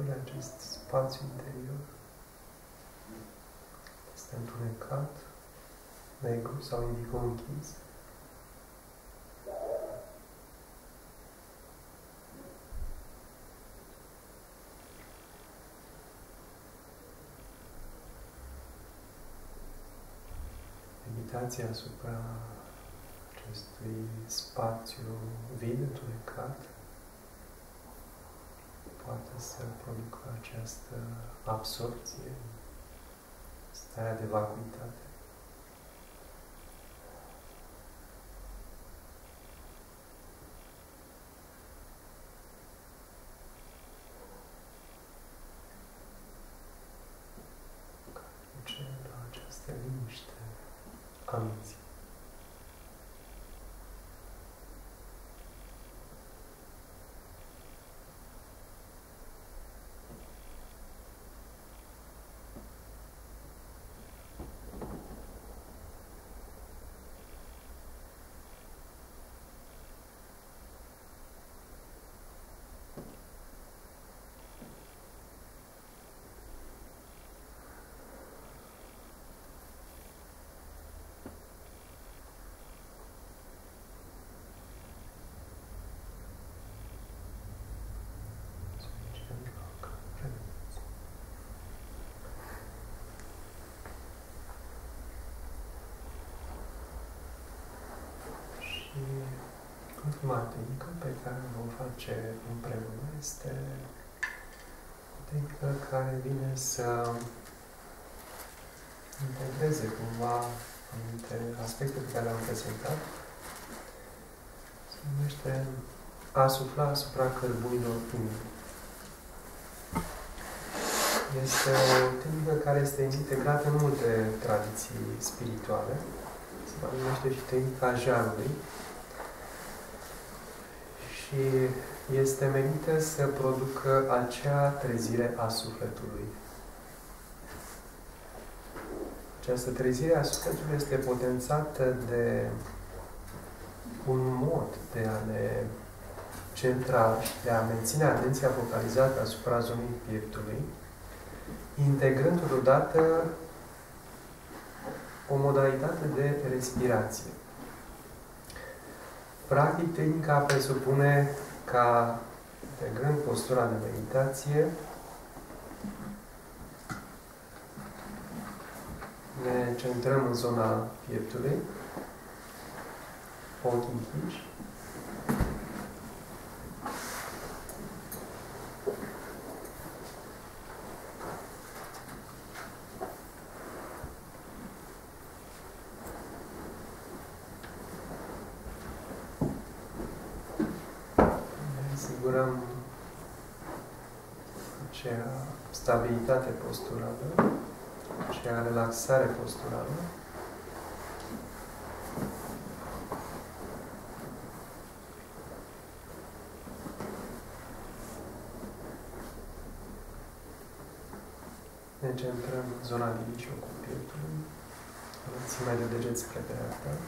În acest spațiu interior este întunecat, negru sau indigo închis. Meditația asupra acestui spațiu vid întunecat poate să producă această absorpție, starea de vacuitate. Care duce la această liniște a minții. Ultima tehnică pe care vom face împreună este o tehnică care vine să integreze cumva anumite aspecte pe care le-am prezentat. Se numește a sufla asupra călbuilor inimii. Este o tehnică care este integrată în multe tradiții spirituale. Se mai numește și tehnica jarului. Și este menită să producă acea trezire a sufletului. Această trezire a sufletului este potențată de un mod de a ne centra, de a menține atenția focalizată asupra zonei pieptului, integrând totodată o modalitate de respirație. Practic, tehnica presupune ca, integrând postura de meditație, ne centrăm în zona pieptului, ochii închiși, stabilitate posturală și a relaxare posturală. Ne centrăm în zona din mijlocul pieptului, înălțimea de deget spre dreapta.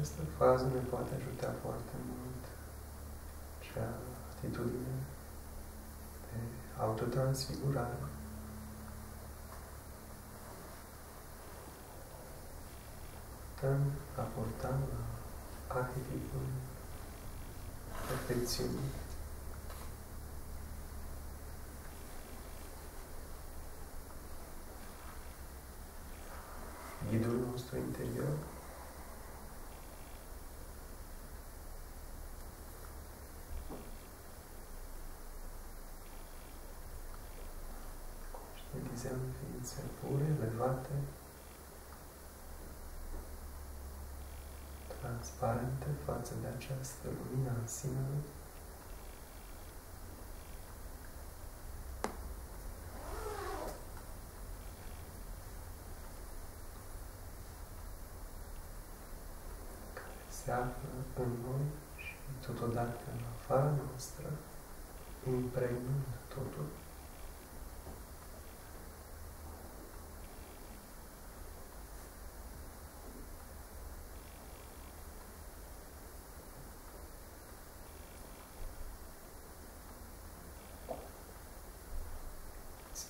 Această fază ne poate ajuta foarte mult și acea atitudine de autotransfigurare. Putem aporta la atitudine perfecțiunii. Ghidul nostru interior conștientizăm ființe pure, elevate, transparente față de această lumină în sine. Se află în noi și totodată în afara noastră, impregnând totul.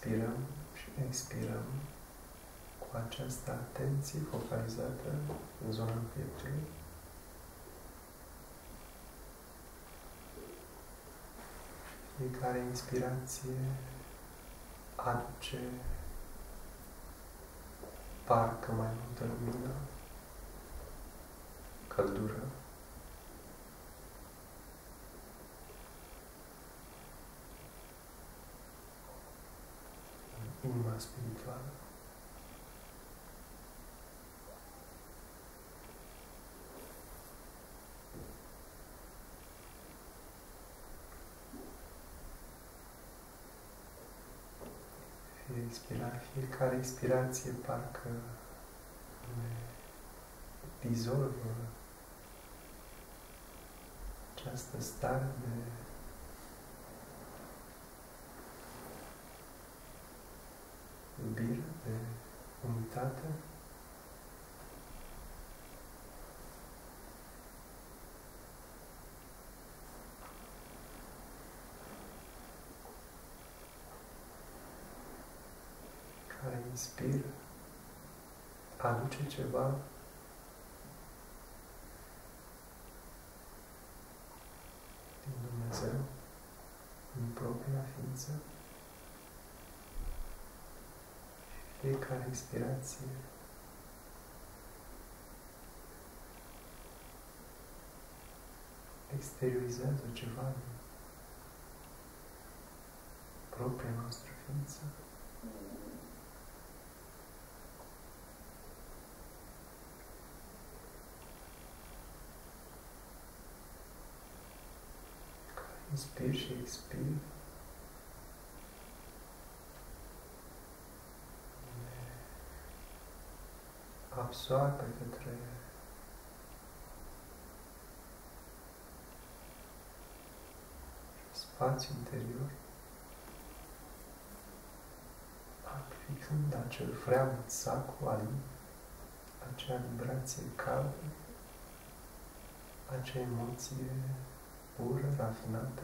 Inspirăm și expirăm cu această atenție focalizată în zona pieptului. Fiecare inspirație aduce parcă mai multă lumină, căldură. Inima spirituală. Fiecare inspirație parcă ne dizolvă această stare de iubire, de unitate. Care inspiră, aduce ceva din Dumnezeu în propria ființă. Fiecare inspirație exteriorizează ceva din propria noastră ființă. Inspir și expir. Absoarbe către spațiul interior, amplificând acel freamăt sacru al inimii, acea vibrație caldă, acea emoție pură, rafinată.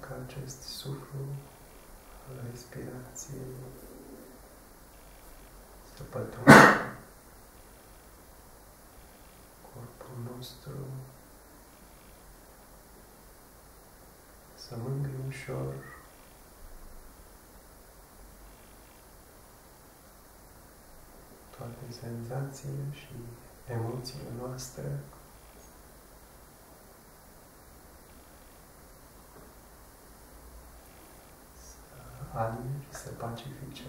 Că acest suflu al respirației să pătrunde corpul nostru, să mângâie ușor toate senzațiile și emoțiile noastre. Aliniere, să pacifice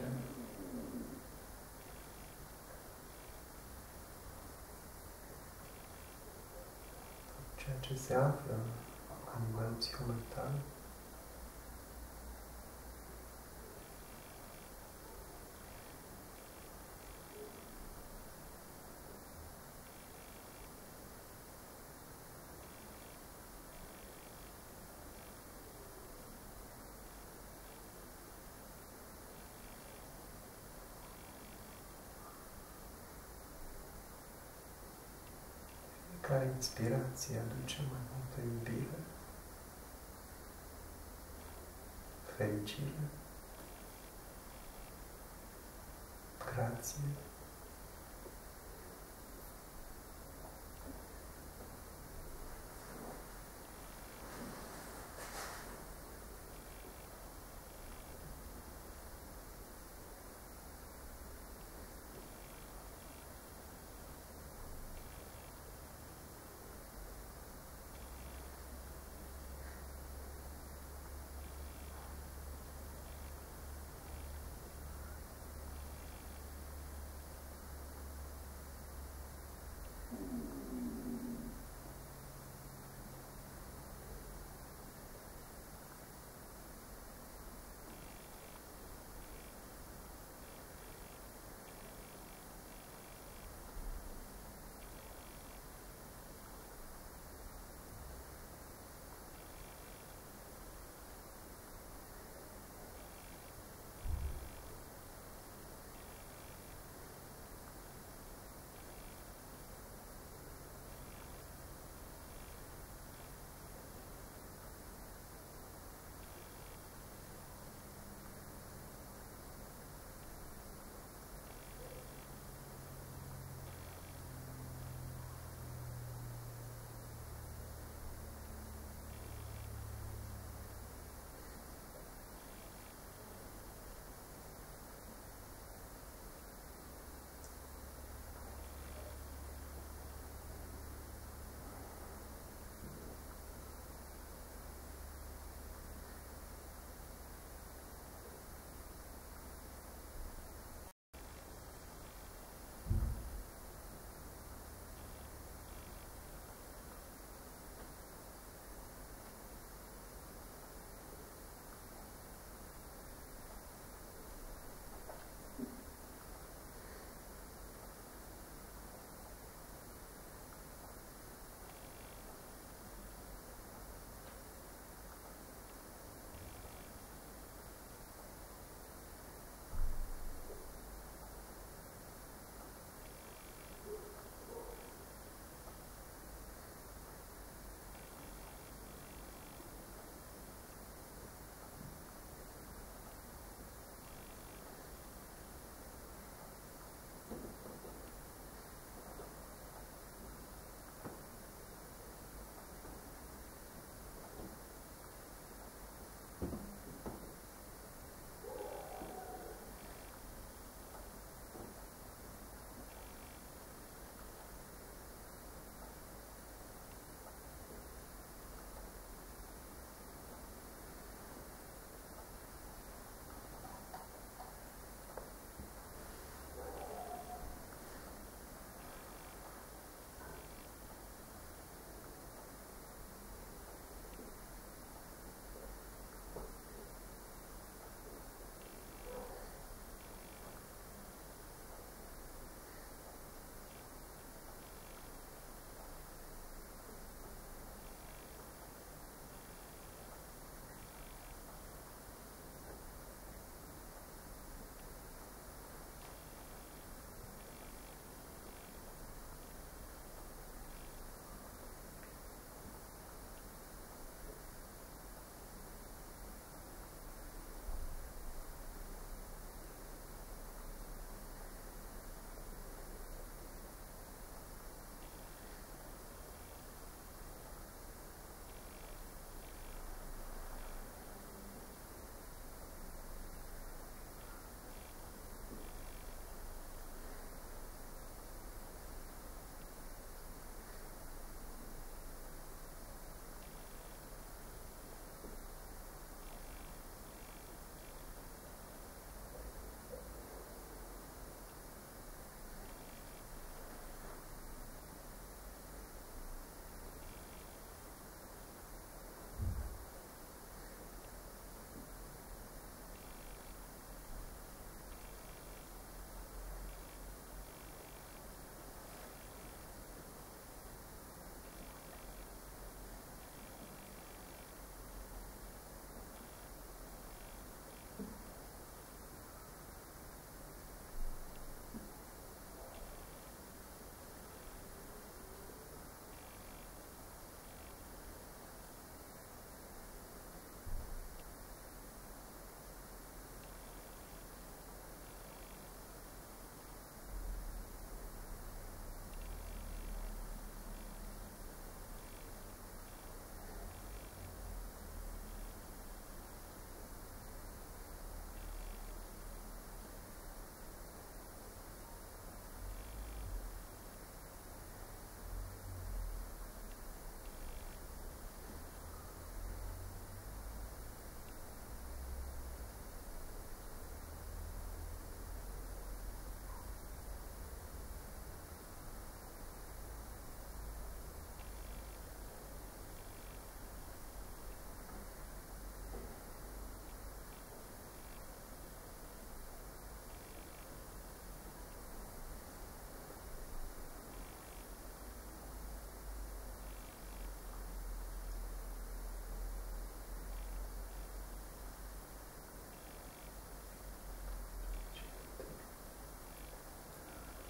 ceea ce se află în nivel psihomental. care inspirație aduce mai multă iubire, fericire, grație,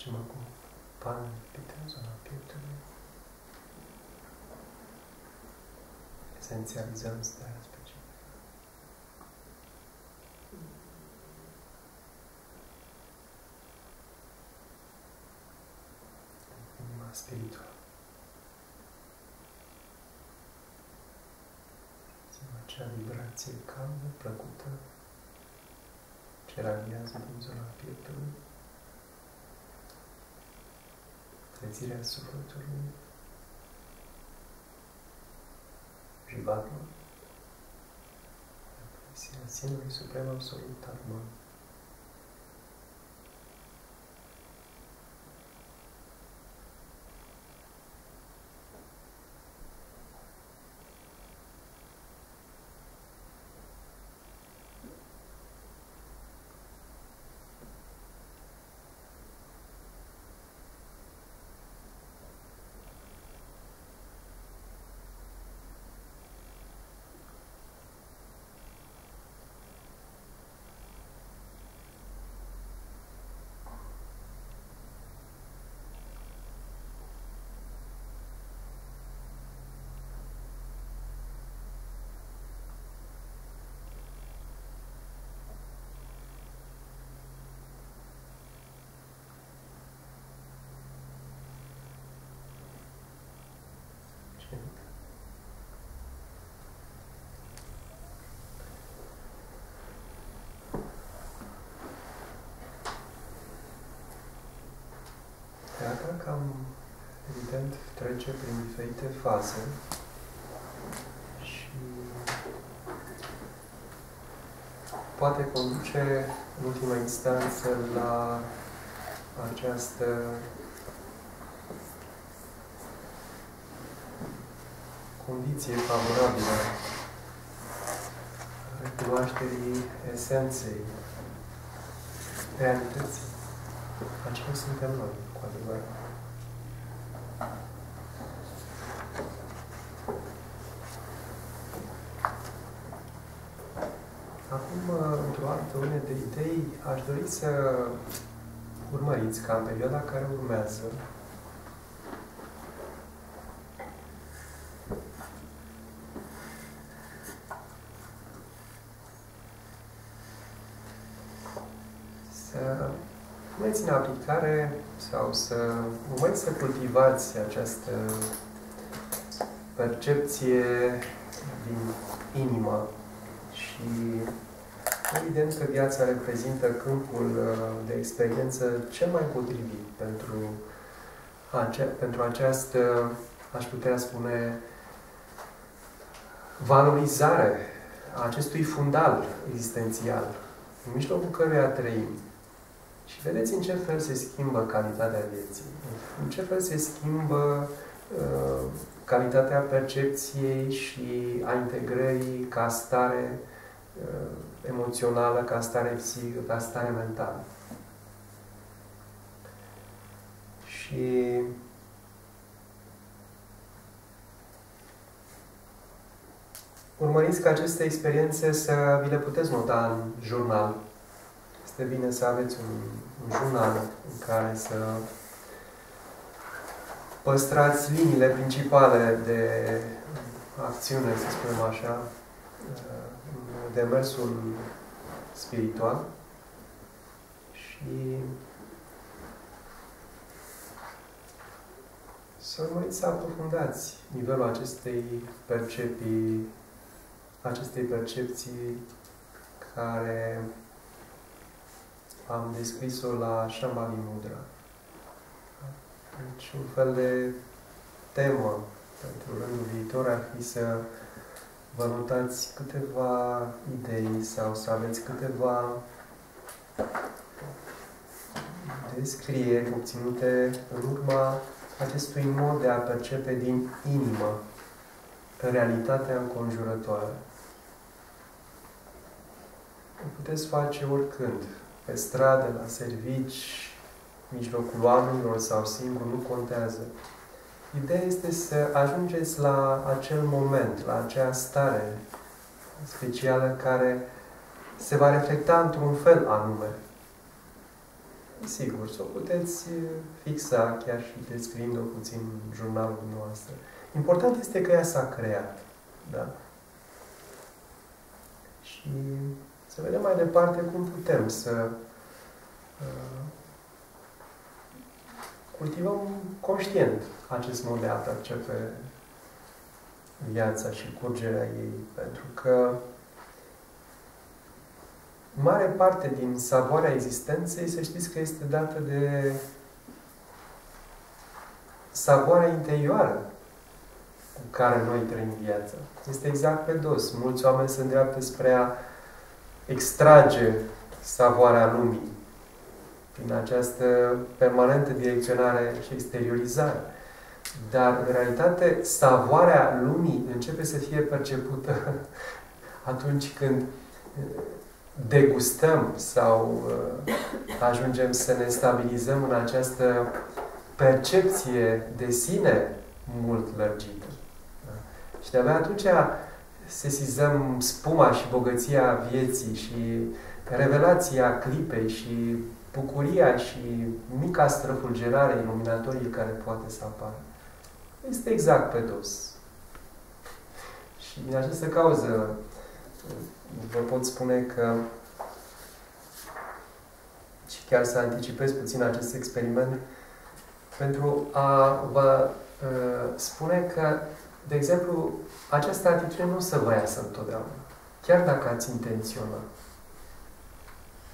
ci могу esențializăm starea specifică. Inima spirituală. Simțim acea vibrație calmă, plăcută, ce radiază din zona pieptului, trezirea sufletului, privatului, apariția Sinului Suprem Absolut Armon. Trataka, evident, trece prin diferite faze și poate conduce, în ultima instanță, la această condiție favorabilă recunoașterii esenței, realității. Aceea suntem noi, cu adevărat. Acum, într-o altă lume de idei, aș dori să urmăriți ca în perioada care urmează să puneți în aplicare sau să urmăriți să cultivați această percepție din inimă și evident că viața reprezintă câmpul de experiență cel mai potrivit pentru această, aș putea spune, valorizare a acestui fundal existențial în mijlocul căruia trăim. Și vedeți în ce fel se schimbă calitatea vieții, în ce fel se schimbă calitatea percepției și a integrării ca stare emoțională, ca stare psihică, ca stare mentală. Și urmăriți ca aceste experiențe să vi le puteți nota în jurnal. Este bine să aveți un jurnal în care să păstrați liniile principale de acțiune, să spunem așa, în demersul spiritual și să urmăriți să aprofundați nivelul acestei percepții care am descris-o la Shambhavi Mudra. Deci, un fel de temă pentru rândul viitor ar fi să vă notați câteva idei sau să aveți câteva descrieri obținute în urma acestui mod de a percepe din inimă realitatea înconjurătoare. O puteți face oricând. Pe stradă, la servici, în mijlocul oamenilor sau singur, nu contează. Ideea este să ajungeți la acel moment, la acea stare specială care se va reflecta într-un fel anume. Sigur, să o puteți fixa chiar și descriind-o puțin în jurnalul noastră. Important este că ea s-a creat. Da? Și să vedem mai departe cum putem să cultivăm conștient acest mod de a percepe viața și curgerea ei. Pentru că mare parte din savoarea existenței, să știți că este dată de savoarea interioară cu care noi trăim viața. Este exact pe dos. Mulți oameni se îndreaptă spre a extrage savoarea lumii prin această permanentă direcționare și exteriorizare. Dar, în realitate, savoarea lumii începe să fie percepută atunci când degustăm sau ajungem să ne stabilizăm în această percepție de sine mult lărgită. Da? Și de-abia atunci sesizăm spuma și bogăția vieții și revelația clipei și bucuria și mica străfulgerare iluminatorii care poate să apară. Este exact pe dos. Și din această cauză vă pot spune că, și chiar să anticipez puțin acest experiment, pentru a vă spune că, de exemplu, această atitudine nu o să vă iasă întotdeauna. Chiar dacă ați intenționa.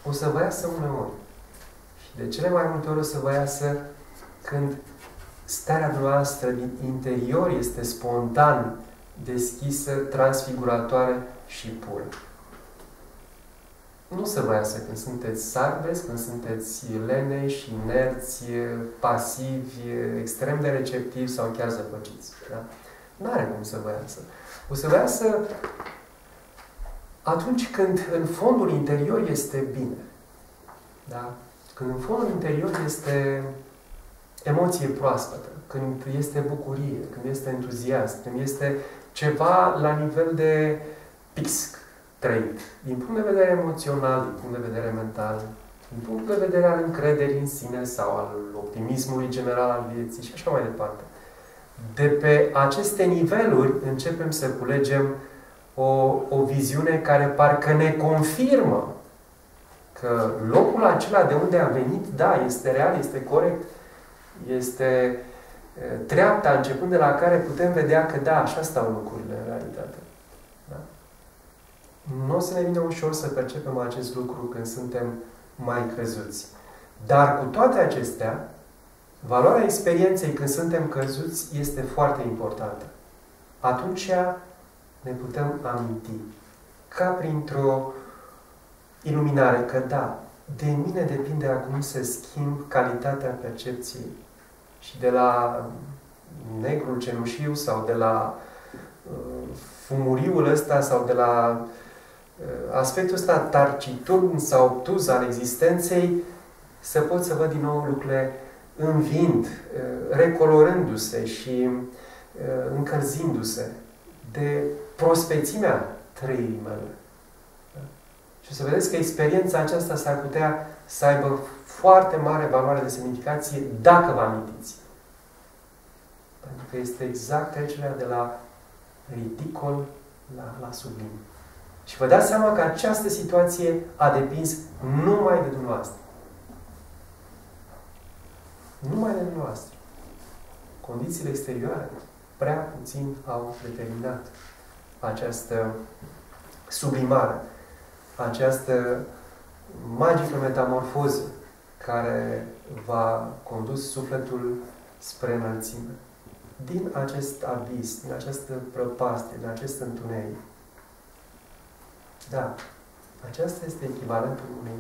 O să vă iasă uneori. Și de cele mai multe ori o să vă iasă când starea noastră din interior este spontan deschisă, transfiguratoare și pură. Nu se vă iasă când sunteți sarbeți, când sunteți leneși, inerți, pasivi, extrem de receptivi sau chiar zăpăciți. Da? N-are cum să vă iasă. O să vă iasă atunci când în fondul interior este bine. Da? Când în fondul interior este emoție proaspătă, când este bucurie, când este entuziasm, când este ceva la nivel de pisc trăit, din punct de vedere emoțional, din punct de vedere mental, din punct de vedere al încrederii în sine sau al optimismului general al vieții și așa mai departe. De pe aceste niveluri începem să culegem o viziune care parcă ne confirmă că locul acela de unde am venit, da, este real, este corect, este treapta începând de la care putem vedea că da, așa stau lucrurile în realitate. Da? Nu o să ne vină ușor să percepem acest lucru când suntem mai căzuți. Dar cu toate acestea, valoarea experienței când suntem căzuți este foarte importantă. Atunci ne putem aminti ca printr-o iluminare că da, de mine depinde acum să schimb calitatea percepției. Și de la negru cenușiu sau de la fumuriul ăsta sau de la aspectul ăsta tarciturn sau obtuz al existenței să pot să văd din nou lucrurile învind, recolorându-se și încălzindu-se de prospețimea trăirii mele. Da? Și o să vedeți că experiența aceasta s-ar putea să aibă foarte mare valoare de semnificație dacă vă amintiți. Pentru că este exact trecerea de la ridicol la sublim. Și vă dați seama că această situație a depins numai de dumneavoastră. Numai de dumneavoastră. Condițiile exterioare prea puțin au determinat această sublimare, această magică metamorfoză care v-a condus sufletul spre înălțime. Din acest abis, din această prăpastie, din acest întuneric. Da, aceasta este echivalentul unei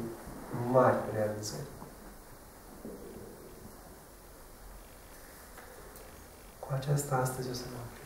mari realizări. Cu aceasta astăzi o să mă